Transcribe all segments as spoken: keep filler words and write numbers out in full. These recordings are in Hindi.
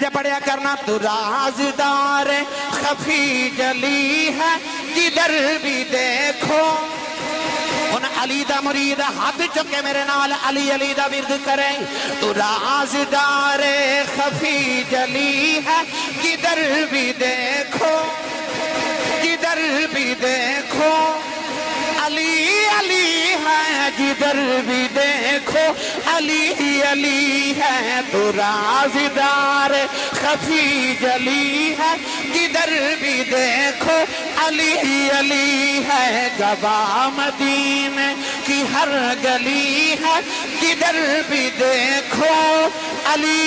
जा पढ़िया करना तू राजदार खफी जली है जिधर भी देखो। उन अली दा मुरीद हाथ चुके मेरे नाल अली अली दा विरद करे। तू राजदार खफी जली है जिधर भी देखो जिधर भी देखो अली अली है जिधर भी देखो अली अली है तू राज़दार खफी जली है जिधर भी देखो अली अली है। गवा मदीने की हर गली है जिधर भी देखो अली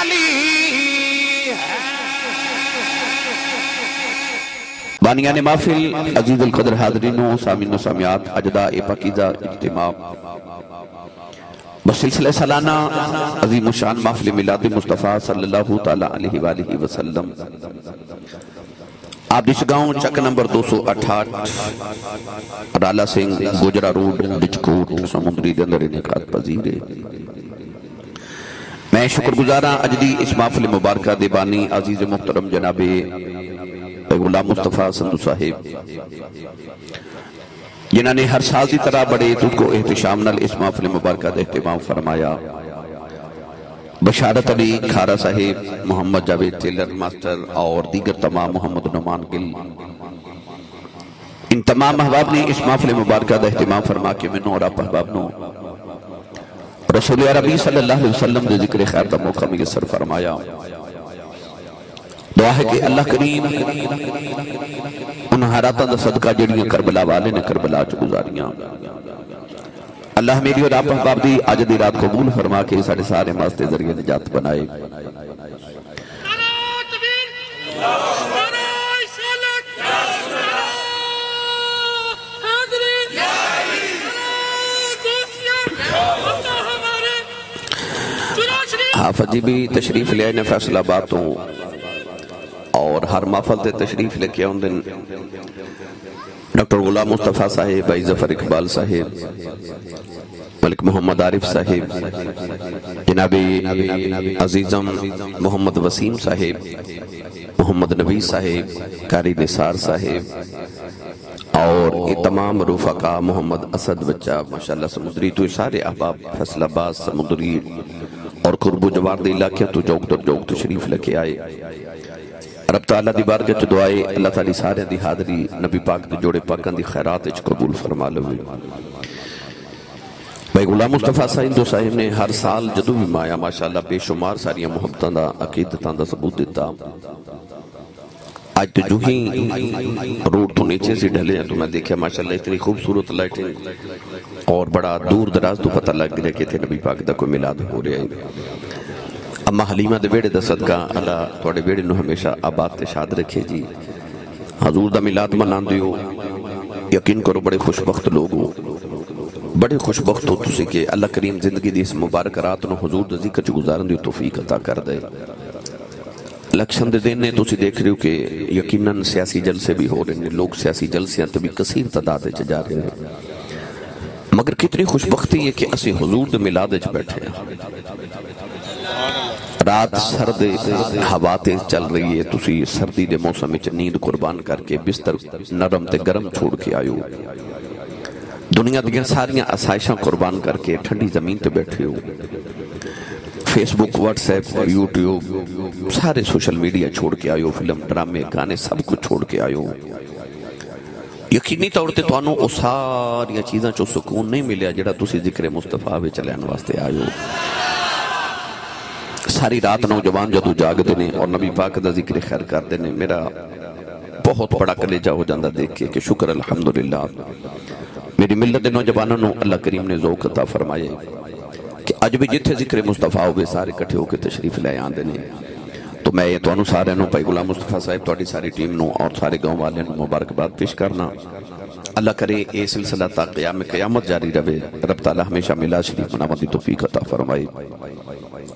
अली है। बानियाने महफिल अजीजुल कदर हाजरीनों सामीनों सामियात अजदा ए पाकीज़ा इज्तिमा बसिलसिले सालाना अज़ीम शान महफिल मिलादे मुस्तफ़ा सल्लल्लाहु तआला अलैहि वालिहि वसल्लम। आदिश गांव चक नंबर दो सौ अठाठ अडाला सिंह गोजरा रोड डिचकोट समुद्री के अंदर इनेकाद पजीर है। मैं शुक्रगुजारा अजदी इस महफिल मुबारक दे बानी अजीज मुहतरम जनाबे गुलाम मुस्तफ़ा संधु साहिब जिन्होंने हर साल की तरह बड़े तुझको एहतशाम नाल इस महफिल मुबारक का अहतमाम फरमाया। बशारत अली खारा साहिब, मोहम्मद जावेद टेलर मास्टर और दीगर तमाम मोहम्मद नुमान गिल, इन तमाम अहबाब ने इस महफिल मुबारक का अहतमाम फरमा के मैनों और आप अहबाब नू रसूल अरबी सल्लल्लाहु अलैहि वसल्लम के जिक्र खैर का मौका मुयस्सर फरमाया। दुआ है कि अल्लाह करीम उन हालातों का सदका जिहड़ियां करबला वाले ने करबला च गुजारियां, अल्लाह मेरी और आप अहबाब दी अज दी रात कबूल फरमा के साढ़े सारे वास्ते जरिए निजात बनाए। हाफिज जी भी तशरीफ लिया ने फैसलाबाद तो और हर महफल से तशरीफ लेके आउंदे डॉक्टर गुलाम मुस्तफ़ा साहिब, भाई जफर इकबाल साहिब, मलिक मोहम्मद आरिफ साहिब, जनाबे अजीजम मोहम्मद वसीम साहिब, मोहम्मद नबी साहिब, कारी निसार साहिब और ये तमाम रुफका मोहम्मद असद बच्चा माशाल्लाह समुद्री तो सारे अहबाब फैसलाबाद समुद्री और कुर्बो जवार के इलाके तो चौक दर चौक तशरीफ लेके आए। रब तआला दी बारगाह च दुआए अल्लाह ताली सारे दी हाजरी नबी पाक दे जोड़े पाकां दी खैरात च कबूल फरमा लवे। भाई गुलाम मुस्तफ़ा संधू साहिब ने हर साल जदों भी माया माशाल्लाह बेशुमार सारियां मुहब्बतां दा अकीदतां दा सबूत दिता। अज जो ही रोड तो नीचे से ढले हैं तो मैं देखा माशाल्लाह इतनी खूबसूरत लाइटिंग और बड़ा दूर दराज तो पता लग गया कि इतने नबी पाक दा कोई मिलाद हो रहा है। अम्मा हलीमा दे बेड़े दा सदका अल्लाह तुहाडे बेड़े नूं हमेशा आबाद ते शाद रखे जी। हजूर दा मिलाद मनांदे हो, यकीन करो बड़े खुशबख्त लोग हो, बड़े खुशबख्त हो तुसीं कि अल्लाह करीम जिंदगी दी इस मुबारक रात नूं हजूर दे जिक्र च गुजारन दी तौफीक अता कर दे। इलेक्शन दे दिन ने तुसीं देख रहे हो कि यकीनन सियासी जलसे भी हो रहे हैं, लोग सियासी जलसियां ते भी कसीर तादाद च जा रहे हैं, मगर कितनी खुशबख्ती है कि असीं हजूर दे मिलाद च बैठे हैं। रात सर्द हवा तेज चल रही है, तुसी सर्दी के मौसम में नींद कुर्बान करके बिस्तर नरम ते गर्म छोड़ के आयो, दुनिया दी सारियां आसाइशां कुर्बान करके ठंडी जमीन ते बैठे हो। फेसबुक, व्हाट्सएप, यूट्यूब सारे सोशल मीडिया छोड़ के आयो, फिल्म, ड्रामे, गाने सब कुछ छोड़ के आयो। यकीनी तौर पर तुहानू उह सारियां चीज़ां चो सुकून नहीं मिलिया जिहड़ा तुसी जिक्र मुस्तफा विच लैण वास्ते आयो। सारी रात नौजवान जदों जागते हैं और नबी पाक दा जिक्र खैर करते हैं, मेरा बहुत बड़ा कलेजा हो जाता देख के कि शुक्र अलहमदुलिल्लाह मेरी मिलत के नौजवानों को अल्लाह करीम ने ज़ौक़ अता फरमाए कि अज भी जिथे जिक्र मुस्तफ़ा हो सारे इकट्ठे होकर तशरीफ ले आते हैं। तो मैं तुहानू सारे भाई गुलाम मुस्तफ़ा साहिब, तुहाडी सारी टीम नू और सारे गाँव वाले नू मुबारकबाद पेश करना। अल्लाह करे ये सिलसिला ता क़याम क़यामत जारी रहे। रब ताला हमेशा मिलाद शरीफ मनाने की तौफीक अता फरमाए।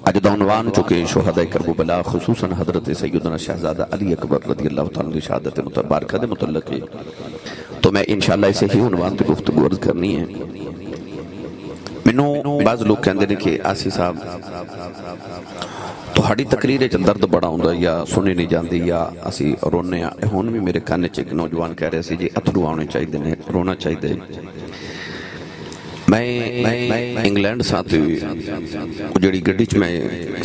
अज दा उनवान चुके शुहदा करबला खुसूसन हजरत सैयदना शहजादा अली अकबर रज़ी अल्लाह तआला की शहादत मुतबारक दे मुतल्लक है, तो मैं इंशाअल्लाह इसे ही उनवान पे गुफ्तगू अर्ज करनी है। मैनू बाज़ लोग कहते हैं कि आसी साहब थोड़ी तकरीर च दर्द बड़ा आता या सुनी नहीं जाती या असी रोने हूँ भी मेरे कान च एक नौजवान कह रहे थे जी अथरू आने चाहिए ने रोना चाहिए। मैं इंग्लैंड सा जी गड्डी च मैं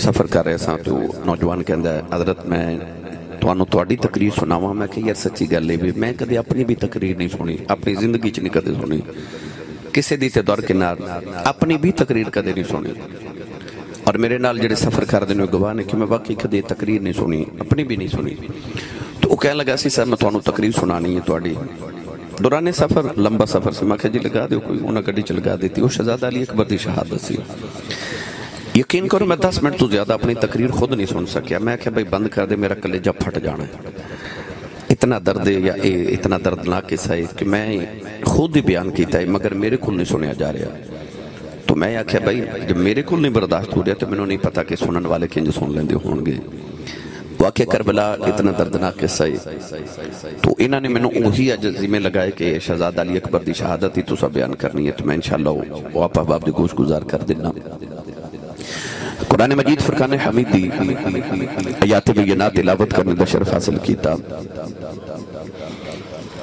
सफ़र कर रहा सा तो नौजवान कहता है हजरत मैं थानू थोड़ी तकरीर सुनावा। मैं कि यार सच्ची गल है भी मैं कभी अपनी भी तकरीर नहीं सुनी, अपनी जिंदगी च नहीं कदे सुनी, किसी दी ते दौर किनार अपनी भी तकरीर कदे नहीं सुनी। और मेरे नाल जिहड़े सफ़र करदे ने गवाह ने कि मैं वाकई कदे तकरीर नहीं सुनी, अपनी भी नहीं सुनी। तो वह कह लगा सी सर मैं थानू तकरीर सुनानी है तुहाडी। दौरान सफ़र लंबा सफ़र से मैं जी लगा दो कोई उन्हें गड्डी च लगा देती। वो शहजादा अली अकबर की शहादत सी। यकीन करो मैं दस मिनट तो ज़्यादा अपनी तकरीर खुद नहीं सुन सकिया। मैं क्या भाई बंद कर दे, मेरा कलेजा फट जाना है। इतना दर्द या ए, इतना दर्दनाक किस्सा है कि मैं खुद ही बयान किया मगर मेरे को नहीं सुनया जा रहा। तो मैं आख्या भाई जब मेरे को नहीं बर्दाश्त हो रहा तो मैंने नहीं पता कि सुनन वाले किंज सुन लेंदे होणगे। वाकई करबला इतना दर्दनाक किस्सा है। तो इन्होंने मैंने उही अज जिम्मे लगाया कि शहजादा अली अकबर की शहादत ही तुसा बयान करनी है। तो मैं इंशाअल्लाह वो आप अहबाब दे गोश गुजार कर देना। कुरान मजीद फुरकान हमीद दी आयात बय्यिनात तिलावत करने का शरफ हासिल किया।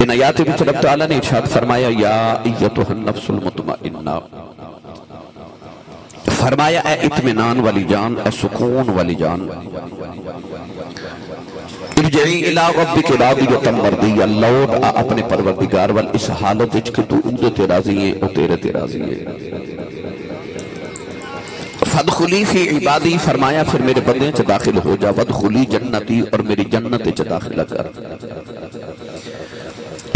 इन आयात में रब तआला ने इरशाद फरमाया या अय्युहन नफ्सुल मुतमइन्ना, फरमाया ए इत्मीनान वाली जान, ए सुकून वाली जान, इरजई इला रब्बिकी रादियतन मर्दिय्या, लौट आ अपने परवरदिगार वाल इस हालत विच कि तू उहदे ते राज़ी है और तेरे ते राज़ी है। फदखुली फी इबादी, फरमाया फिर मेरे बंदे च दाखिल हो जा। वदखुली जन्नती, और मेरी जन्नत च दाखिल कर।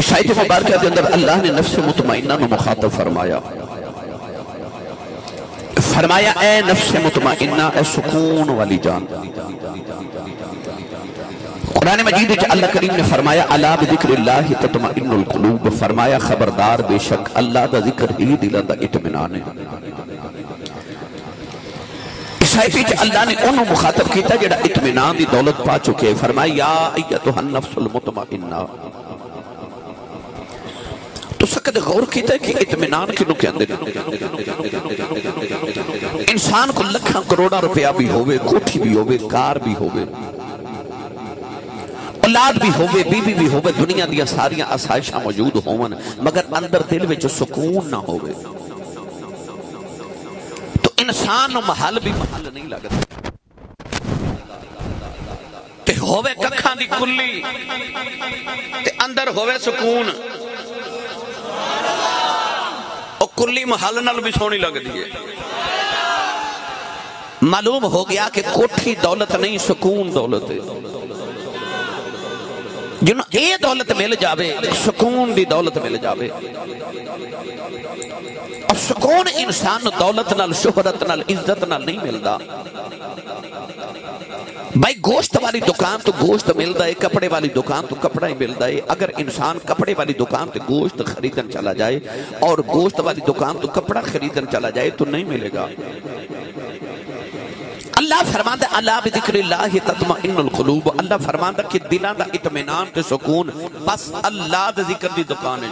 इस आयत मुबारक के अंदर अल्लाह ने नफ्स मुतमइन्ना को मुखातब फरमाया। फरमाया ए नफ्स मुतमइन्ना, ए सुकून वाली जान। कुरान मजीद में अल्लाह करीम ने फरमाया अला बिज़िक्रिल्लाह तत्मइन्नुल कुलूब, फरमाया खबरदार बेशक अल्लाह का जिक्र ही दिलों का इत्मीनान है। अल्लाह ने उन्हों मुखातब किया जो इत्मीनान की दौलत पा चुके। फरमाया अय्युहन नफ्सुल मुतमइन्ना, तुसा कदे गौर कीता कि इत्मीनान किनू कहंदे ने? इंसान को लखा करोड़ा रुपया भी होवे, कोठी भी होवे, कार भी होवे, औलाद भी होवे, बीवी भी होवे, दुनिया दी सारियां आसाइशां मौजूद होवन मगर अंदर दिल विच सुकून ना होवे तो इंसान नू महल भी महल नहीं लगदा। ते होवे कखां दी कुल्ली ते अंदर होवे सुकून, कुल्ली महल नाल भी सोहनी लगती है। मालूम हो गया कि कोठी दौलत नहीं, सुकून दौलत है। जिन ये दौलत मिल जावे सुकून दी दौलत मिल जावे। और सुकून इंसान दौलत नाल, शोहरत नाल, इज्जत नाल नहीं मिलता। भाई गोश्त वाली दुकान तो गोश्त मिलता है, कपड़े वाली दुकान तो कपड़ा ही मिलता है। अगर इंसान कपड़े वाली दुकान तो गोश्त खरीदन चला जाए और गोश्त वाली दुकान तो कपड़ा खरीदन चला जाए तो नहीं मिलेगा। अल्लाह फरमांदा अला बिज़िक्रिल्लाह तत्मइन्नुल कुलूब, अल्लाह फरमांदा कि दिलों का इत्मीनान ते सुकून बस अल्लाह दे ज़िक्र दी दुकान है।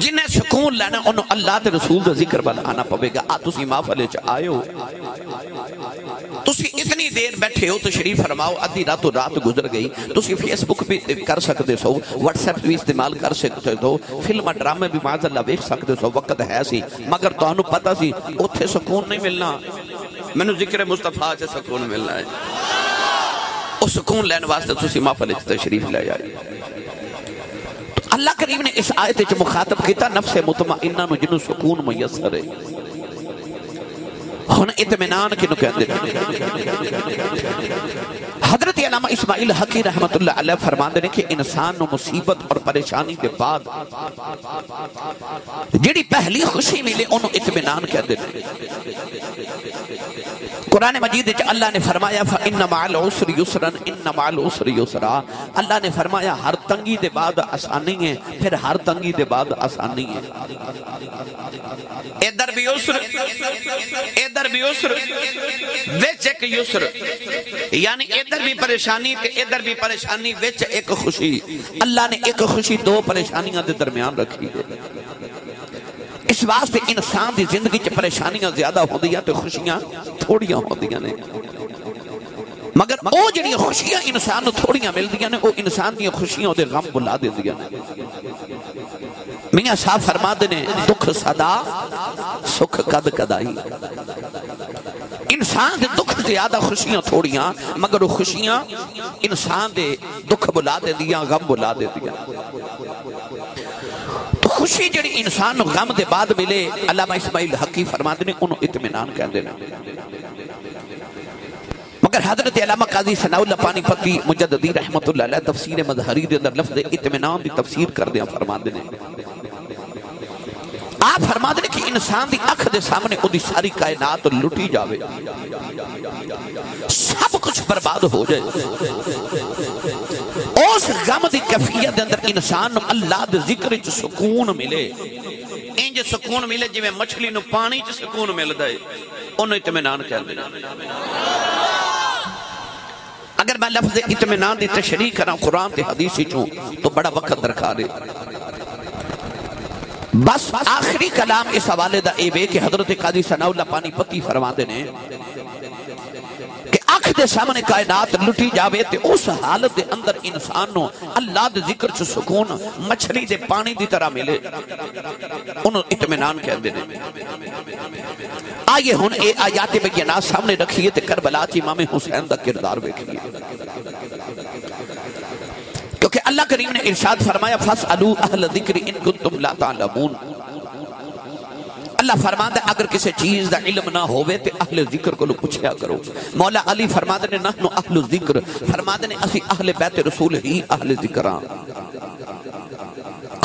जिन्हें सुकून लेना उन्हें अल्लाह ते रसूल दा ज़िक्र वाल आना पवेगा। आ तुसीं महफिल च आयो, तुसी इतनी देर बैठे हो तो शरीफ फरमाओ, अद्धी रातों रात गुजर गई। तुसी फेसबुक भी कर सकते सो, व्हाट्सएप भी इस्तेमाल कर सकते हो, फिल्म ड्रामे भी माजल्ला वेख सकते सो, वक्त है सी मगर तुहानू पता सी उत्थे सुकून नहीं मिलना। मैनू जिक्र मुस्तफा च सुकून मिलना है। उस सुकून लैन वास्ते तुसी महफिल च तशरीफ ले आए। तो अल्लाह करीम ने इस आयत च मुखातब किया नफ्स मुतमइन्ना नू जिन्नू सुकून मयसर है। हम इत्मीनान किनू कहते हैं? हजरत अल्लामा इस्माइल हकी रहमतुल्लाह अलैह फरमाते हैं कि इंसान को मुसीबत और परेशानी के बाद जिहड़ी पहली खुशी मिले उन्हें इत्मीनान कहते हैं। कुरान मजीद में अल्लाह ने फरमाया इन्ना मअल उसरि युसरन, इन्ना मअल उसरि युसरा, अल्लाह ने फरमाया हर तंगी के बाद आसानी है, फिर हर तंगी के बाद आसानी है। इधर भी उसर, इधर भी उसर, विच एक युसर, यानी इधर भी परेशानी ते इधर भी परेशानी विच एक खुशी। अल्लाह ने एक खुशी दो परेशानियां दे दरमियान रखी है। इस वास्ते इंसान की जिंदगी च परेशानियां ज्यादा होंदियां ते खुशियां थोड़ियां होंदियां ने, मगर वो जिहड़ियां खुशियां इंसान थोड़ियां मिलदियां ने वो इंसान दी खुशियां ओदे गम भुला दिंदियां ने। मियां साहब फरमाते ने दुख सदा सुख कद कदाई। इंसान के दुख ज्यादा खुशियां थोड़ियां, मगर वो खुशियां इंसान के दुख भुला दिंदियां, गम भुला दिंदियां। तो खुशी जिहड़ी इंसान नूं गम दे बाद मिले, अल्लामा इस्माइल हकी फरमाते ने उन्होंने इत्मीनान कहते हैं। मगर हजरत अल्लामा काजी सनाउल्लाह पानीपत मुजद्ददी रहमतुल्लाह अलैह तफसीर मजहरी के अंदर लफ्ज़ इत्मीनान की तफसीर करते हैं, फरमाते हैं आप फरमाते हैं कि इंसान की अख के सामने उसकी सारी कायनात लुटी जाए, सब कुछ बर्बाद हो जाए, उस गम की कैफियत अंदर इंसान अल्लाह के जिक्र च सुकून मिले, इंज सुकून मिले जिवें मछली नूं पानी च सुकून मिलता है, उन्हें इत्मीनान कहते हैं। अगर मैं लफ्ज़ इत्मीनान की तशरीह करा कुरान ते हदीस चूं तो बड़ा वक्त दरकार है। बस आखिरी कलाम इस हवाले दा ए वे कि हजरत काजी सनाउल्लाह पानीपत फरमाते ने कि अख दे सामने कायनात लुटी जावे ते उस हालत दे अंदर इंसान नूं अल्लाह दे जिक्र च सुकून मछली दे पानी दी तरह मिले, उन्होंने इत्मीनान कहते हैं। आइए हुण ए आयात बय्यना सामने रखिए ते करबला च इमाम हुसैन दा किरदार वेखिए, क्योंकि अल्लाह करीम ने इरशाद फरमाया फसअलू अहल ज़िक्र इन कुंतुम ला तअलमून। अल्लाह फरमाता है अगर किसी चीज का इल्म ना होवे ते अहल ज़िक्र कोलों पुछया करो। मौला अली फरमाते ने नहनु अहल ज़िक्र, फरमाते ने असी अहल बैत रसूल ही अहल ज़िक्र हां।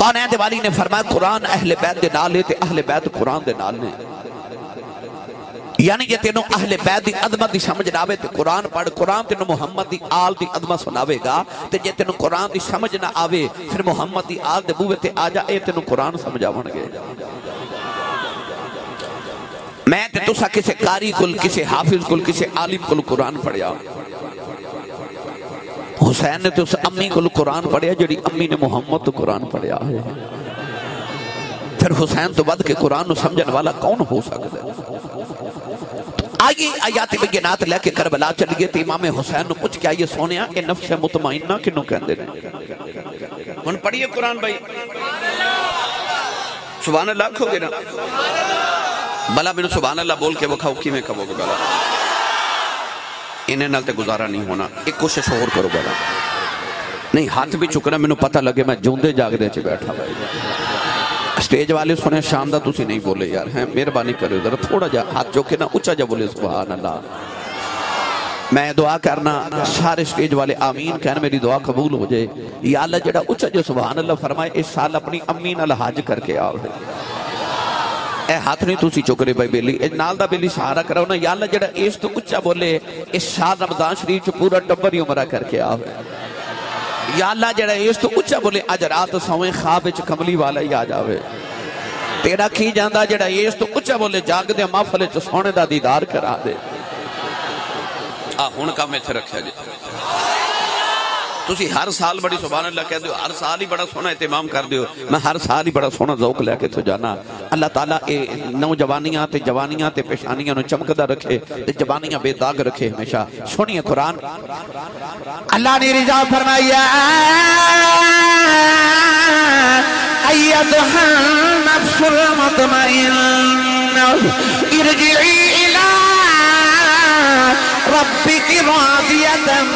कौनैन वाली ने फरमाया कुरान अहल बैत दे नाल है ते अहल बैत कुरान दे नाल ने, यानी जे तेनों अहले बैत की अदमत की समझ ना आवे तो कुरान पढ़, कुरान तेनों मुहम्मद की आल की अदमत सुनावेगा, तो जे तेनों कुरान की समझ ना आवे फिर मुहम्मद की आल के बूहे ते आ जा, ए तेनों कुरान समझावणगे। मैं ते तुसा किसी कारी कोल, किसी हाफिज कोल, किसी आलिम कोल कुरान पढ़िया, हुसैन ने तो उस अम्मी कोल कुरान पढ़िया जिहड़ी अम्मी ने मुहम्मद तो कुरान पढ़िया है, फिर हुसैन तो वध के कुरान समझण वाला कौन हो सकदा है। आइए आयात बय्यनात लेके करबला चलिए तो इमाम हुसैन को पूछ के आइए सोने ये नफ्स मुतमइना किनू कहंदे ने। हुण पढ़िए कुरान भाई, सुभान अल्लाह कहोगे ना भला, मैनू सुभान अल्लाह बोल के विखाओ किवें कहोगे भला, इन्हां नाल ते गुजारा नहीं होना, एक कोशिश होर करो भला, नहीं हाथ भी चुकना मैनू पता लगे मैं जूंदे जागदे च बैठा। भाई स्टेज वाले सुने शाम दा तुसी नहीं बोले यार, हैं मेहरबानी करो जरा थोड़ा जा हाथ चुके ना उच्चा जा बोले सुभान अल्लाह। मैं दुआ करना सारे स्टेज वाले आमीन कहन, मेरी दुआ कबूल हो जाए। या अल्लाह जरा उच्चा जो सुभान अल्लाह फरमाए इस साल अपनी अम्मी नाल हज करके आओ। ए हाथ नहीं तुसी चुक रहे भाई बेली, ए नाल दा बेली सहारा कराओ ना, या अल्लाह जरा इस तो उच्चा बोले इस साल रमजान शरीफ च पूरा टब्बर ही उमरा करके आओ। या अल्लाह जरा इस तो उच्चा बोले अज रात सोए खाब विच कमली वाला ही आ जावे। तेरा की जांदा जरा इस तो उच्चा बोले जागदे महफल च सोने दा दीदार करा दे। आ हुण काम इत्थे रखिया जी, तुसी हर साल बड़ी सुभान अल्लाह कहते हो, हर साल ही बड़ा सोहना इहतमाम करदे हो, मैं हर साल ही बड़ा सोहना जौक लैके इत्थों जाना। अल्लाह ताला ए नौजवानियां ते जवानियां ते पेशानियां नूं चमकदा रखे ते जवानियां बेदाग रखे हमेशा। सुनिए कुरान, अल्लाह ने रजा फरमाया अय्युहन नफ्सुल मुतमइन्ना इरजिई इला रब्बिक रादियतन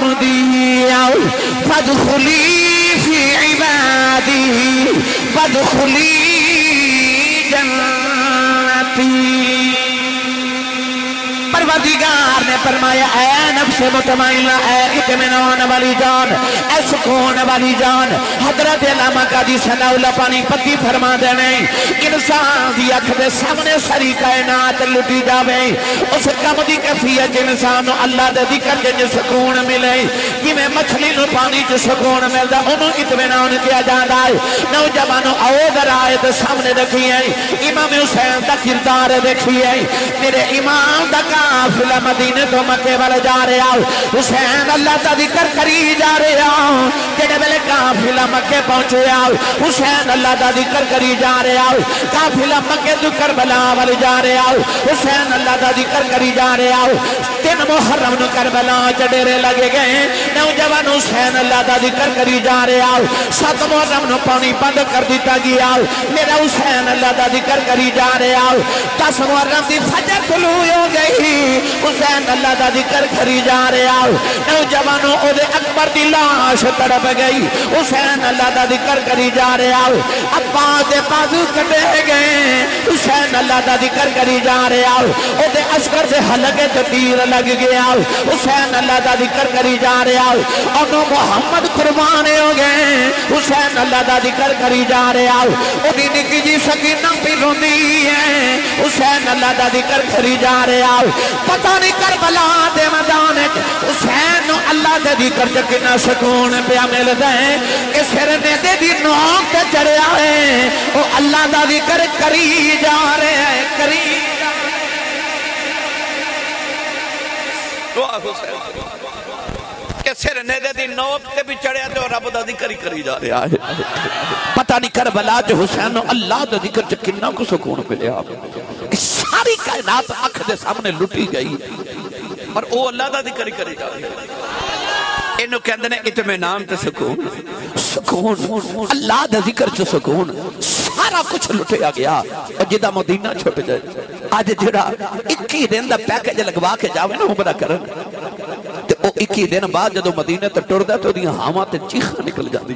फदखुली फी इबादी फदखुली जन्नती। परवरदिगार ने फरमाया ऐ नफ्स मुतमइन्ना, ऐ इत्मीनान वाली जान, ऐ सुकून वाली जान। हजरत अल्लामा काजी सनाउल्लाह पानीपत फरमाते हैं इंसान की अख के सामने सारी कायनात लुटी जावे, उस कम की कैफियत इंसान अल्लाह के जिक्र च सुकून मिले जिवें मछली नूं पानी च सुकून मिलता, उन्होंने इत्मीनान किया जाता है। नौजवानों आओ जरा ते सामने रखिए इमाम हुसैन का किरदार देखिए, मेरे इमाम का काफिला मदीने तो मक्के वाले जा रहा हुसैन अल्लाह का जिक्र करी जा रहा जेड़े वेले काफिला मक्के पहुंचे आओ हुसैन अल्लाह का जिक्र करी जा रहा काफिला मक्के तो करबला वाले जा रहा हुसैन अल्लाह का जिक्र करी जा रहा तीन मुहर्रम नु करबला डेरे लगे गए नौजवान हुसैन अल्लाह का जिक्र करी जा रहा सत मुहर्रम नु पानी बंद कर दिता गया मेरा हुसैन अल्लाह का जिक्र करी जा रहा दस मुहर्रम की फजर खुलू हो गई हुसैन अल्लाह का जिक्र करी जा रहा नौजवानों ओदे अकबर की लाश तड़प गई हुसैन अल्लाह का जिक्र करी जा रहा अब्बा दे बाजू कटे गए हुसैन अल्लाह का जिक्र करी जा रहा ओदे अस्कर से हलके ते तीर लग गया हुसैन अल्लाह का जिक्र करी जा रहा ओनू मुहम्मद कुर्बान हो गए हुसैन अल्लाह का जिक्र करी जा रहा ओदी निकी जी सकीना भी रोंदी है हुसैन अल्लाह का जिक्र करी जा रहा पता नहीं करबला दे मैदान हुसैन अल्लाह के जिक्र च कितना सुकून पिया मिलदा है कि सिर नेदे दी नौक ते चढ़िया है वो अल्लाह का जिक्र करी जा रहा है करी दुआ हुसैन के सिर नेदे दी नौक ते भी चढ़िया तो रब दा जिक्र ही करी जा रहा है पता नहीं करबला च हुसैन अल्लाह का जिक्र च कितना को सुकून मिलया सारी कायनात अख के सामने लुटी गई और वो अल्लाह का जिक्र करी जा रही इनू कहते हैं इत्मीनान ते सुकून सुकून अल्लाह का जिक्र च सुकून सारा कुछ लुटिया गया और जिदा मदीना छुट जाए अज जरा इक्की दिन का पैकेज लगवा के जावे ना उमरा कर इक्की दिन बाद जो मदीने तो टुरदा तो हावां ते चीखा निकल जाती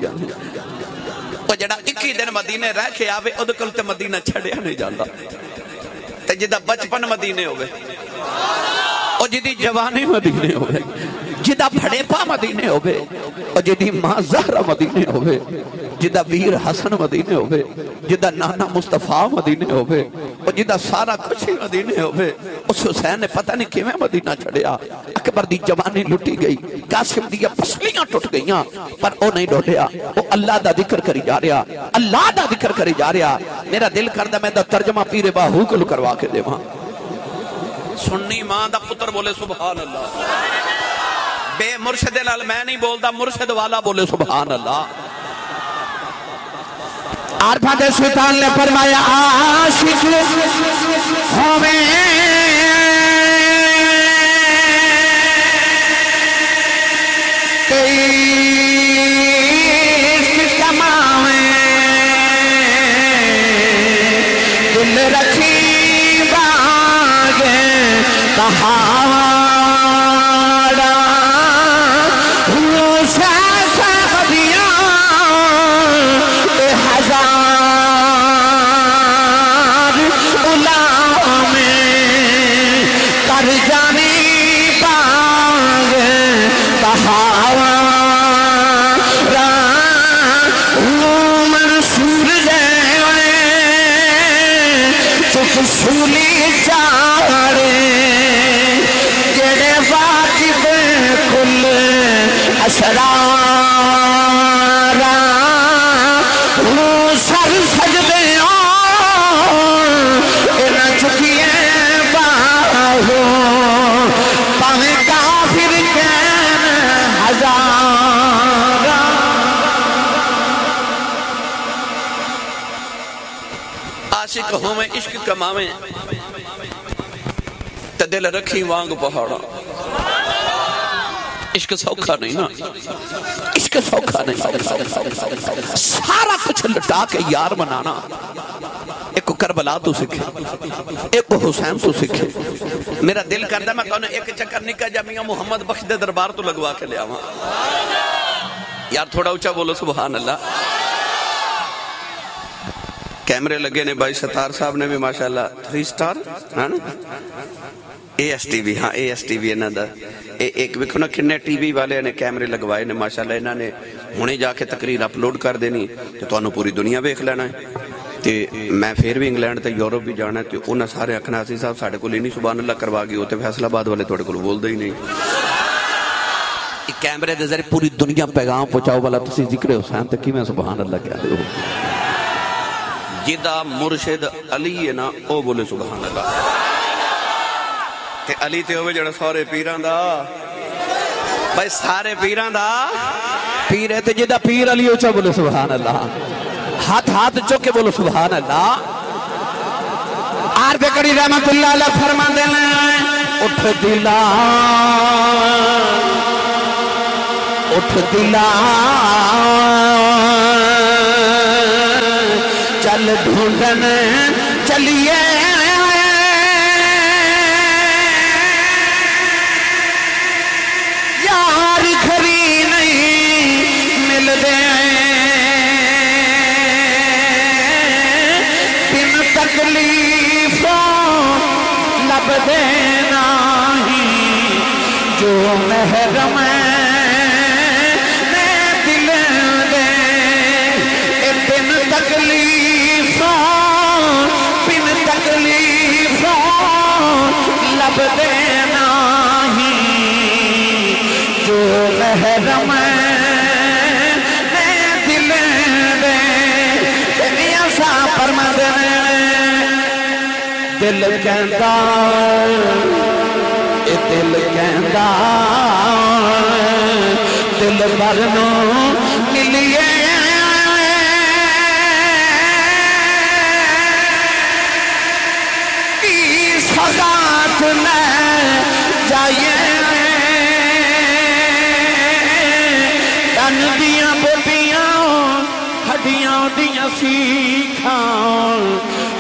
जरा इक्की दिन मदीने रह के आवे उहदे कोल ते मदीना छड़िया नहीं जाता जिदा बचपन मदीने हो जिदी जवानी मदीने हो जिदा फड़ेपा मदीने हो जिदी मां ज़हरा मदीने हो जिदा वीर हसन मदीने हो जिदा नाना मुस्तफा मदीने हो जिदा सारा कुछ ही मदीने हो उस हुसैन ने पता नहीं किवें मदीना छड़िया अकबर दी जवानी लुटी गई कासिम दी पसलियां टुट गई पर वो नहीं डोलिया वो अल्लाह दा जिक्र करी जा रहा अल्लाह दा जिक्र करी जा रहा मेरा दिल करदा मैं दा तर्जमा पीरे बाहू को करवा के देवां सुन्नी मां दा पुत्र बोले सुभान अल्लाह बे मुर्शद लाल मैं नहीं बोलदा मुर्शद वाला बोले सुभान अल्लाह आरफा दे सुल्तान ने फरमाया आशिक होवे कमावे ते दिल रखी वांग पहाड़ा इश्क सौखा नहीं ना इश्क सौखा नहीं सारा कुछ लुटा के यार बनाना एक करबला तू सीखे एक हुसैन तू सीखे मेरा दिल करता मैं कहना एक चक्कर निका जा मियां मुहम्मद बख्श दे दरबार तो लगवा के लिया यार थोड़ा ऊंचा बोलो सुभान अल्लाह कैमरे लगे ने भाई सतार साहब ने भी माशाल्लाह थ्री स्टार है ना ए एस टी वी हाँ ए एस टी वी इन्हां दा एक वेखो ना किन्ने टीवी वाले ने कैमरे लगवाए ने माशाल्लाह इन्हां ने हुणे जाके तकरीर अपलोड कर देनी ते तुहानू पूरी दुनिया वेख लेना है ते मैं फिर भी इंग्लैंड ते यूरोप भी जाना है ते उन्हां सारे आखना सी साहब साडे कोल इन्नी सुभान अल्लाह करवा गई ते फैसलाबाद वाले तुहाडे कोल बोलदे ही नहीं कैमरे दे जरिए पूरी दुनिया पैगाम पहुंचाओ वाला तुसीं जिक्र हुसैन ते किवें सुभान अल्लाह कहदे हो जिदा मुर्शिद अली है ना ओ बोले सुभान अल्लाह ते अली ते होवे जड़ा सारे पीरां दा, भाई सारे पीरां दा पीर है ते जिदा पीर अली हो। बोलो सुभान अल्लाह, हाथ हाथ चुक के बोलो सुभान अल्लाह। आर दे कड़ी रहमतुल्लाह अलैह फरमांदे ने, उठ दिला उठ दिला चल ढूंढन चलिए यार खरी नहीं मिल दे बिन तकलीफों लब देना ही जो महरम देना ही जो महरम मैं दिल दे दुनिया सा परमद दिल कहता ए दिल कहता दिल भरनो मिलिए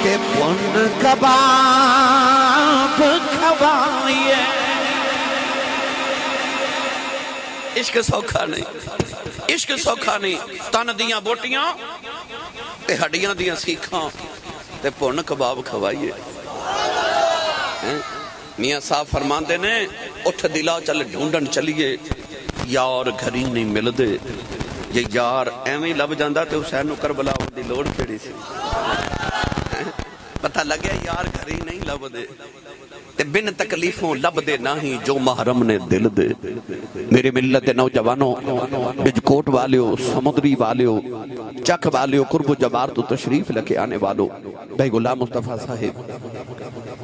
ते पुन कबाब खवाइए। इश्क सौखा नहीं, इश्क सौखा नहीं। तन दिया बोटियां ते हड्डियां दिया सीखां ते पुन कबाब खवाइए। मियां साहब फरमांदे ने, उठ दिला चल ढूंढन चलिए यार घरी नहीं मिलदे। जे यार एवें लभ जांदा ते हुसैन नूं करबला दी लोड़ केड़ी सी। पता लगे यार घरी नहीं लभदे ते बिन तकलीफों लभदे नहीं जो महरम ने दिल दे। मेरे मिल्लत नौजवानों, बिजकोट वालों, समुद्री वालों, चक वालों, कुर्ब जबार तो तशरीफ लेके आने वालों, भाई गुलाम मुस्तफ़ा साहिब,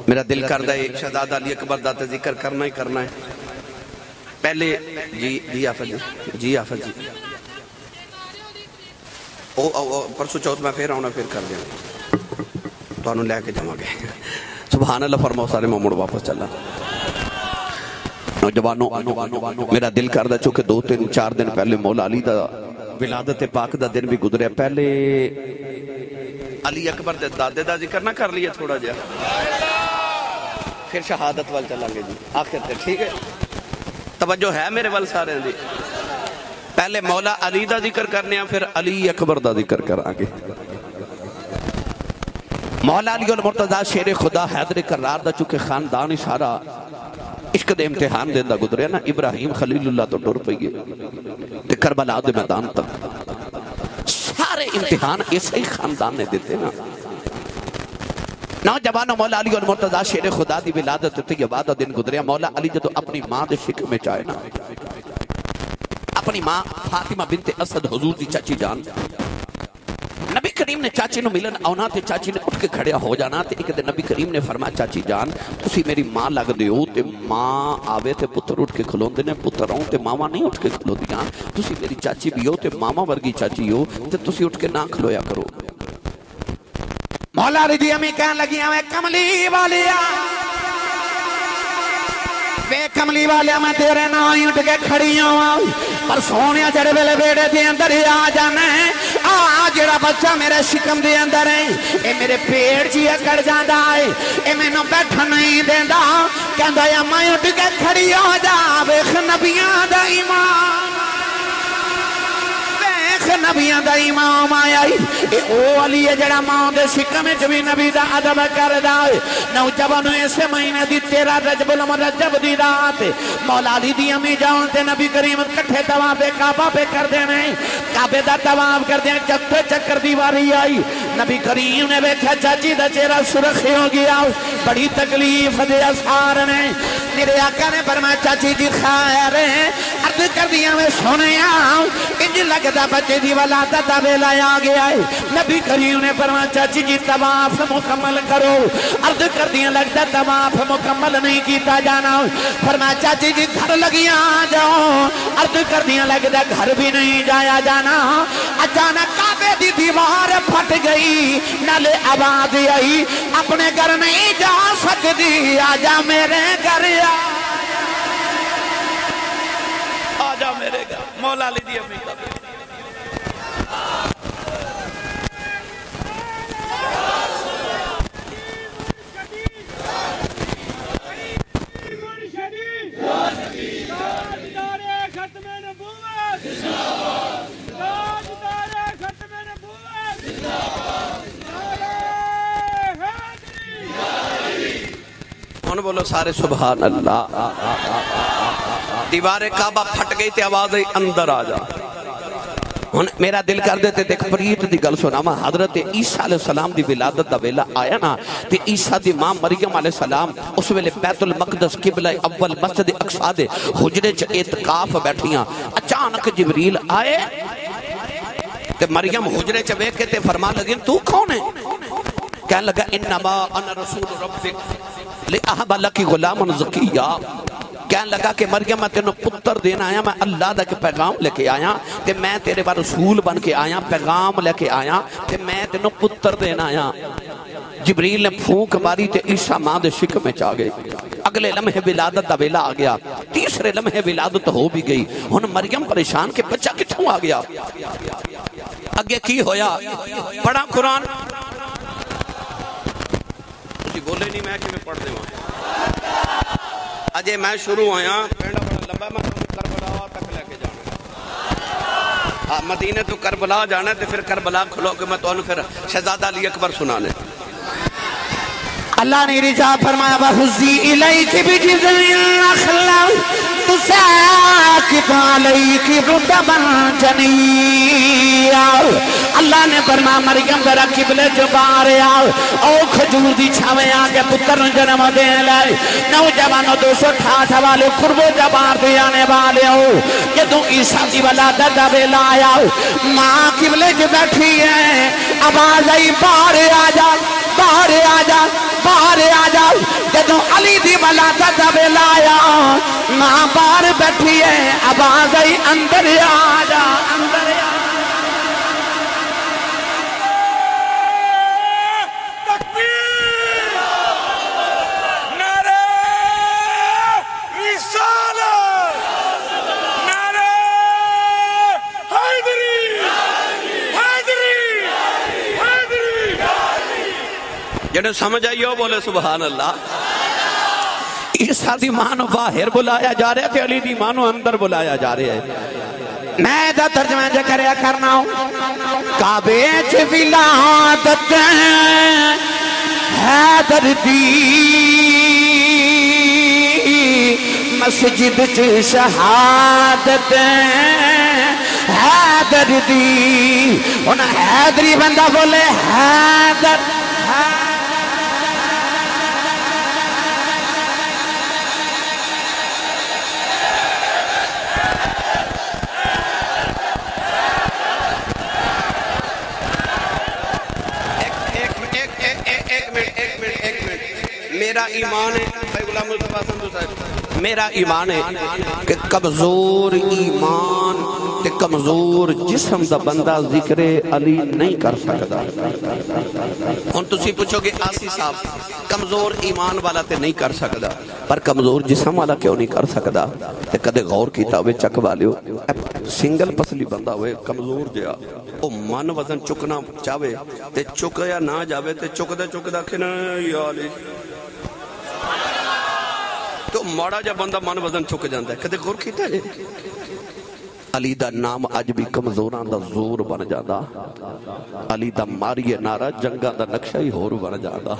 मेरा दिल करदा है शहजादा अली अकबर दा ते जिक्र करना ही करना है। पहले जी जी आफत जी जी आफत जी ओ, ओ, ओ, परसों चौथ में फिर आना, फिर कर देना तो लैके जावे। सुभान अल्लाह फरमाओ सारे, मैं मुड़ वापस चला। नौजवानों, मेरा दिल करदा चुके दो तीन चार दिन पहले मौला अली दा विलादत पाक दा दिन भी गुजरिया। पहले अली अकबर दे दादे दा जिक्र ना कर लिया थोड़ा जा, फिर शहादत वाल चलांगे जी आखिर ते। ठीक है, तवज्जो है मेरे वाल सारे दी। पहले मौला अली दा जिक्र करने हैं, फिर अली अकबर दा जिक्र करांगे। मौला अली और मुर्तज़ा शेरे खुदा हैदर करार दा चुके खानदान इशारा इश्क दे इम्तिहान देंदा गुजरिया ना। इब्राहिम खलीलुल्लाह तो टुर पई ते करबला दे मैदान तक सारे इम्तिहान इस ही खानदान ने दिते ना। नौजवानों, मौला अली और मुर्तज़ा शेरे खुदा दी विलादत तैयबा दा दिन गुजरिया। मौला अली जदों अपनी मां दे शिक में चाहे ना, अपनी मां फातिमा बिनते असद हुजूर दी चाची जान, नबी करीम ने चाची नूं मिलन आउणा ते चाची ने उठ के खड़िया हो जाना। ते इक दिन नबी करीम ने फरमाया, चाची जान तुसी मेरी मां लगदे हो। ते मां आवे ते पुत्र उठ के खलोंदे ने, पुत्र आउण ते मावां नहीं उठ के खलोंदियां। तुसी मेरी चाची भी हो ते मावां वर्गी चाची हो, ते तुसी उठ के ना खलोया करो। मौला अली दी अम्मी कहण लगियां, वे कमली वालिया, वे कमली वालिया मैं तेरे नाल ही उठ के खड़ी आवां। पर सोनिया जड़े वेले बेड़े दे अंदर ही आ जाना है। आ जड़ा बच्चा मेरे शिकम दे अंदर है, ए मेरे पेट जी अकड़ जांदा है, ए मैनू बैठण नहीं देंदा। कहंदा है मैं उठ के खड़ी हो जा, वेख नबियां दा ईमान, वेख नबियां दा ईमान। माया ए ओ अली है जड़ा मां दे शिकम विच भी नबी दा अदब करदा है। नौजवानों, इसे महीने दी तेरह रजबुल मुरज्जब दी रात मौला अली दी अम्मी जान ते नबी करीम इकट्ठे तवाफ काबा पे करदे ने। काबे दा तवाफ करदे चक्कर चक्कर दी वारी आई। नबी करीम ने वेख्या चाची दा चेहरा सुर्ख हो गया, बड़ी तकलीफ दे आसार ने। मेरे आका ने फरमाया, चाची जी खैर है? अर्द याद कर दिया मैं सोने इंज लगता बच्चे की वलादत का वेला आ गया है। नबी करीम ने फरमाया चाची जी तवाफ मुकम्मल करो। अर्ज कर दिया लगता तवाफ मुकम्मल नहीं किया जाना। फरमाया चाची जी घर लगिया आ जाओ। अर्ज कर दिया लगता घर भी नहीं जाया जाना। अचानक काबे की दीवार फट गई, नाले आवाज आई अपने घर नहीं जा सकती, आजा मेरे घर आ जा मेरे घर। मौला ले दिया बोलो सारे सुभान अल्लाह। दीवार काबा फट गई ते आवाज आई अंदर आ जा। हुन मेरा दिल कर देते देख फरीद दी गल सुनावा। हजरत ईसा अलैहि सलाम दी विलादत दा वेला आया ना ते ईसा दी मां मरियम अलैहि सलाम उस वेले बैतुल मकदस किबला अव्वल मस्जिद अक्सा दे हुजरे च इतकाफ बैठियां। अचानक जिब्रील आए ते मरियम हुजरे च बैठ के ते फरमा लगी तू कौन है? कहने लगा इन्नमा अना रसूल रब्बिक की गुलामन जकिया। कहन लगा कि मरियम मैं तेनों पुत्र देना आया, मैं अल्लाह दा के पैगाम लेके आया ते मैं तेरे बार रसूल बन के आया, पैगाम लेके आया ते मैं तेनों पुत्र देना आया। जिब्रील ने फूंक मारी ते ईसा मां दे शिकमे च आ गए। अगले लम्हे विलादत दा वेला आ गया। तीसरे लम्हे विलादत हो भी गई। हुन मरियम परेशान के बच्चा कित्थों आ गया? अगे की होया पढ़ा कुरान बोले नहीं मैं कि मैं पढ़ देवा अजे मैं शुरू आया पेड़ा बड़ा लंबा मैं करबला तक लेके जाना। मदीने तो करबला जाना तो फिर करबला खुलो के मैं तुहानू फिर शहजादा अली अकबर सुनाने। अल्लाह ने रिजा फरमाया वहुज़्ज़ी इलैकी बिजिज़्रिन नख़ला तुसाक़ितु अलैकी रुतबन जनिया। अल्लाह ने फरमाया मरियम जरा किबले जो बाहर आओ ओ खजूर दी छावे आके पुत्र नु जन्म देने लाए। नौजवानों दो सौ अठाठ वाले कुर्बो जबार दे आने वाले हो। जदों ईसा दी वलादत दा वेला आया मां किबले जो बैठी है आवाज आई बाहर आ जा बाहर आ जा बाहर आ जाओ। जदों अली दी वलादत दा वेला आया मां बाहर बैठी है आवाज आई अंदर आ जा अंदर आ तकबीर नारे रिसालत नारे हैदरी जड़े समझ आई हो बोले सुभान अल्लाह। ईसा दी मां नूं बाहर बुलाया जा रहा है ते अली दी मां नूं अंदर बुलाया जा रहा है। मैं दा तर्जमा ज करया करना काबे च विलादत हैदर दी मस्जिद च शहादत हैदर दी। हुन हैदरी बंदा बोले हैदर मेरा ईमान है मेरा ईमान है कि कमजोर ईमान ते कमजोर जिस्म दा बंदा जिक्रे अली नहीं कर सकता। हुन तुसी पूछोगे आसी साहब कमजोर ईमान वाला ते नहीं कर सकता पर कमजोर जिस्म वाला क्यों नहीं कर सकता? ते कदे गौर कीता होवे चक वालियो सिंगल पसली बंदा होए कमजोर जिहा ओ मन वजन चुकना चाहे ते चुक या ना जावे ते चुकदा चुकदा खिन या अली तो माड़ा जा बंदा मन वजन चुक जाता है। कदे गौर कीता है अली दा नाम अज भी कमजोरां दा जोर बन जाता। अली दा मारिए नारा जंगा दा नक्शा ही होर बन जाता।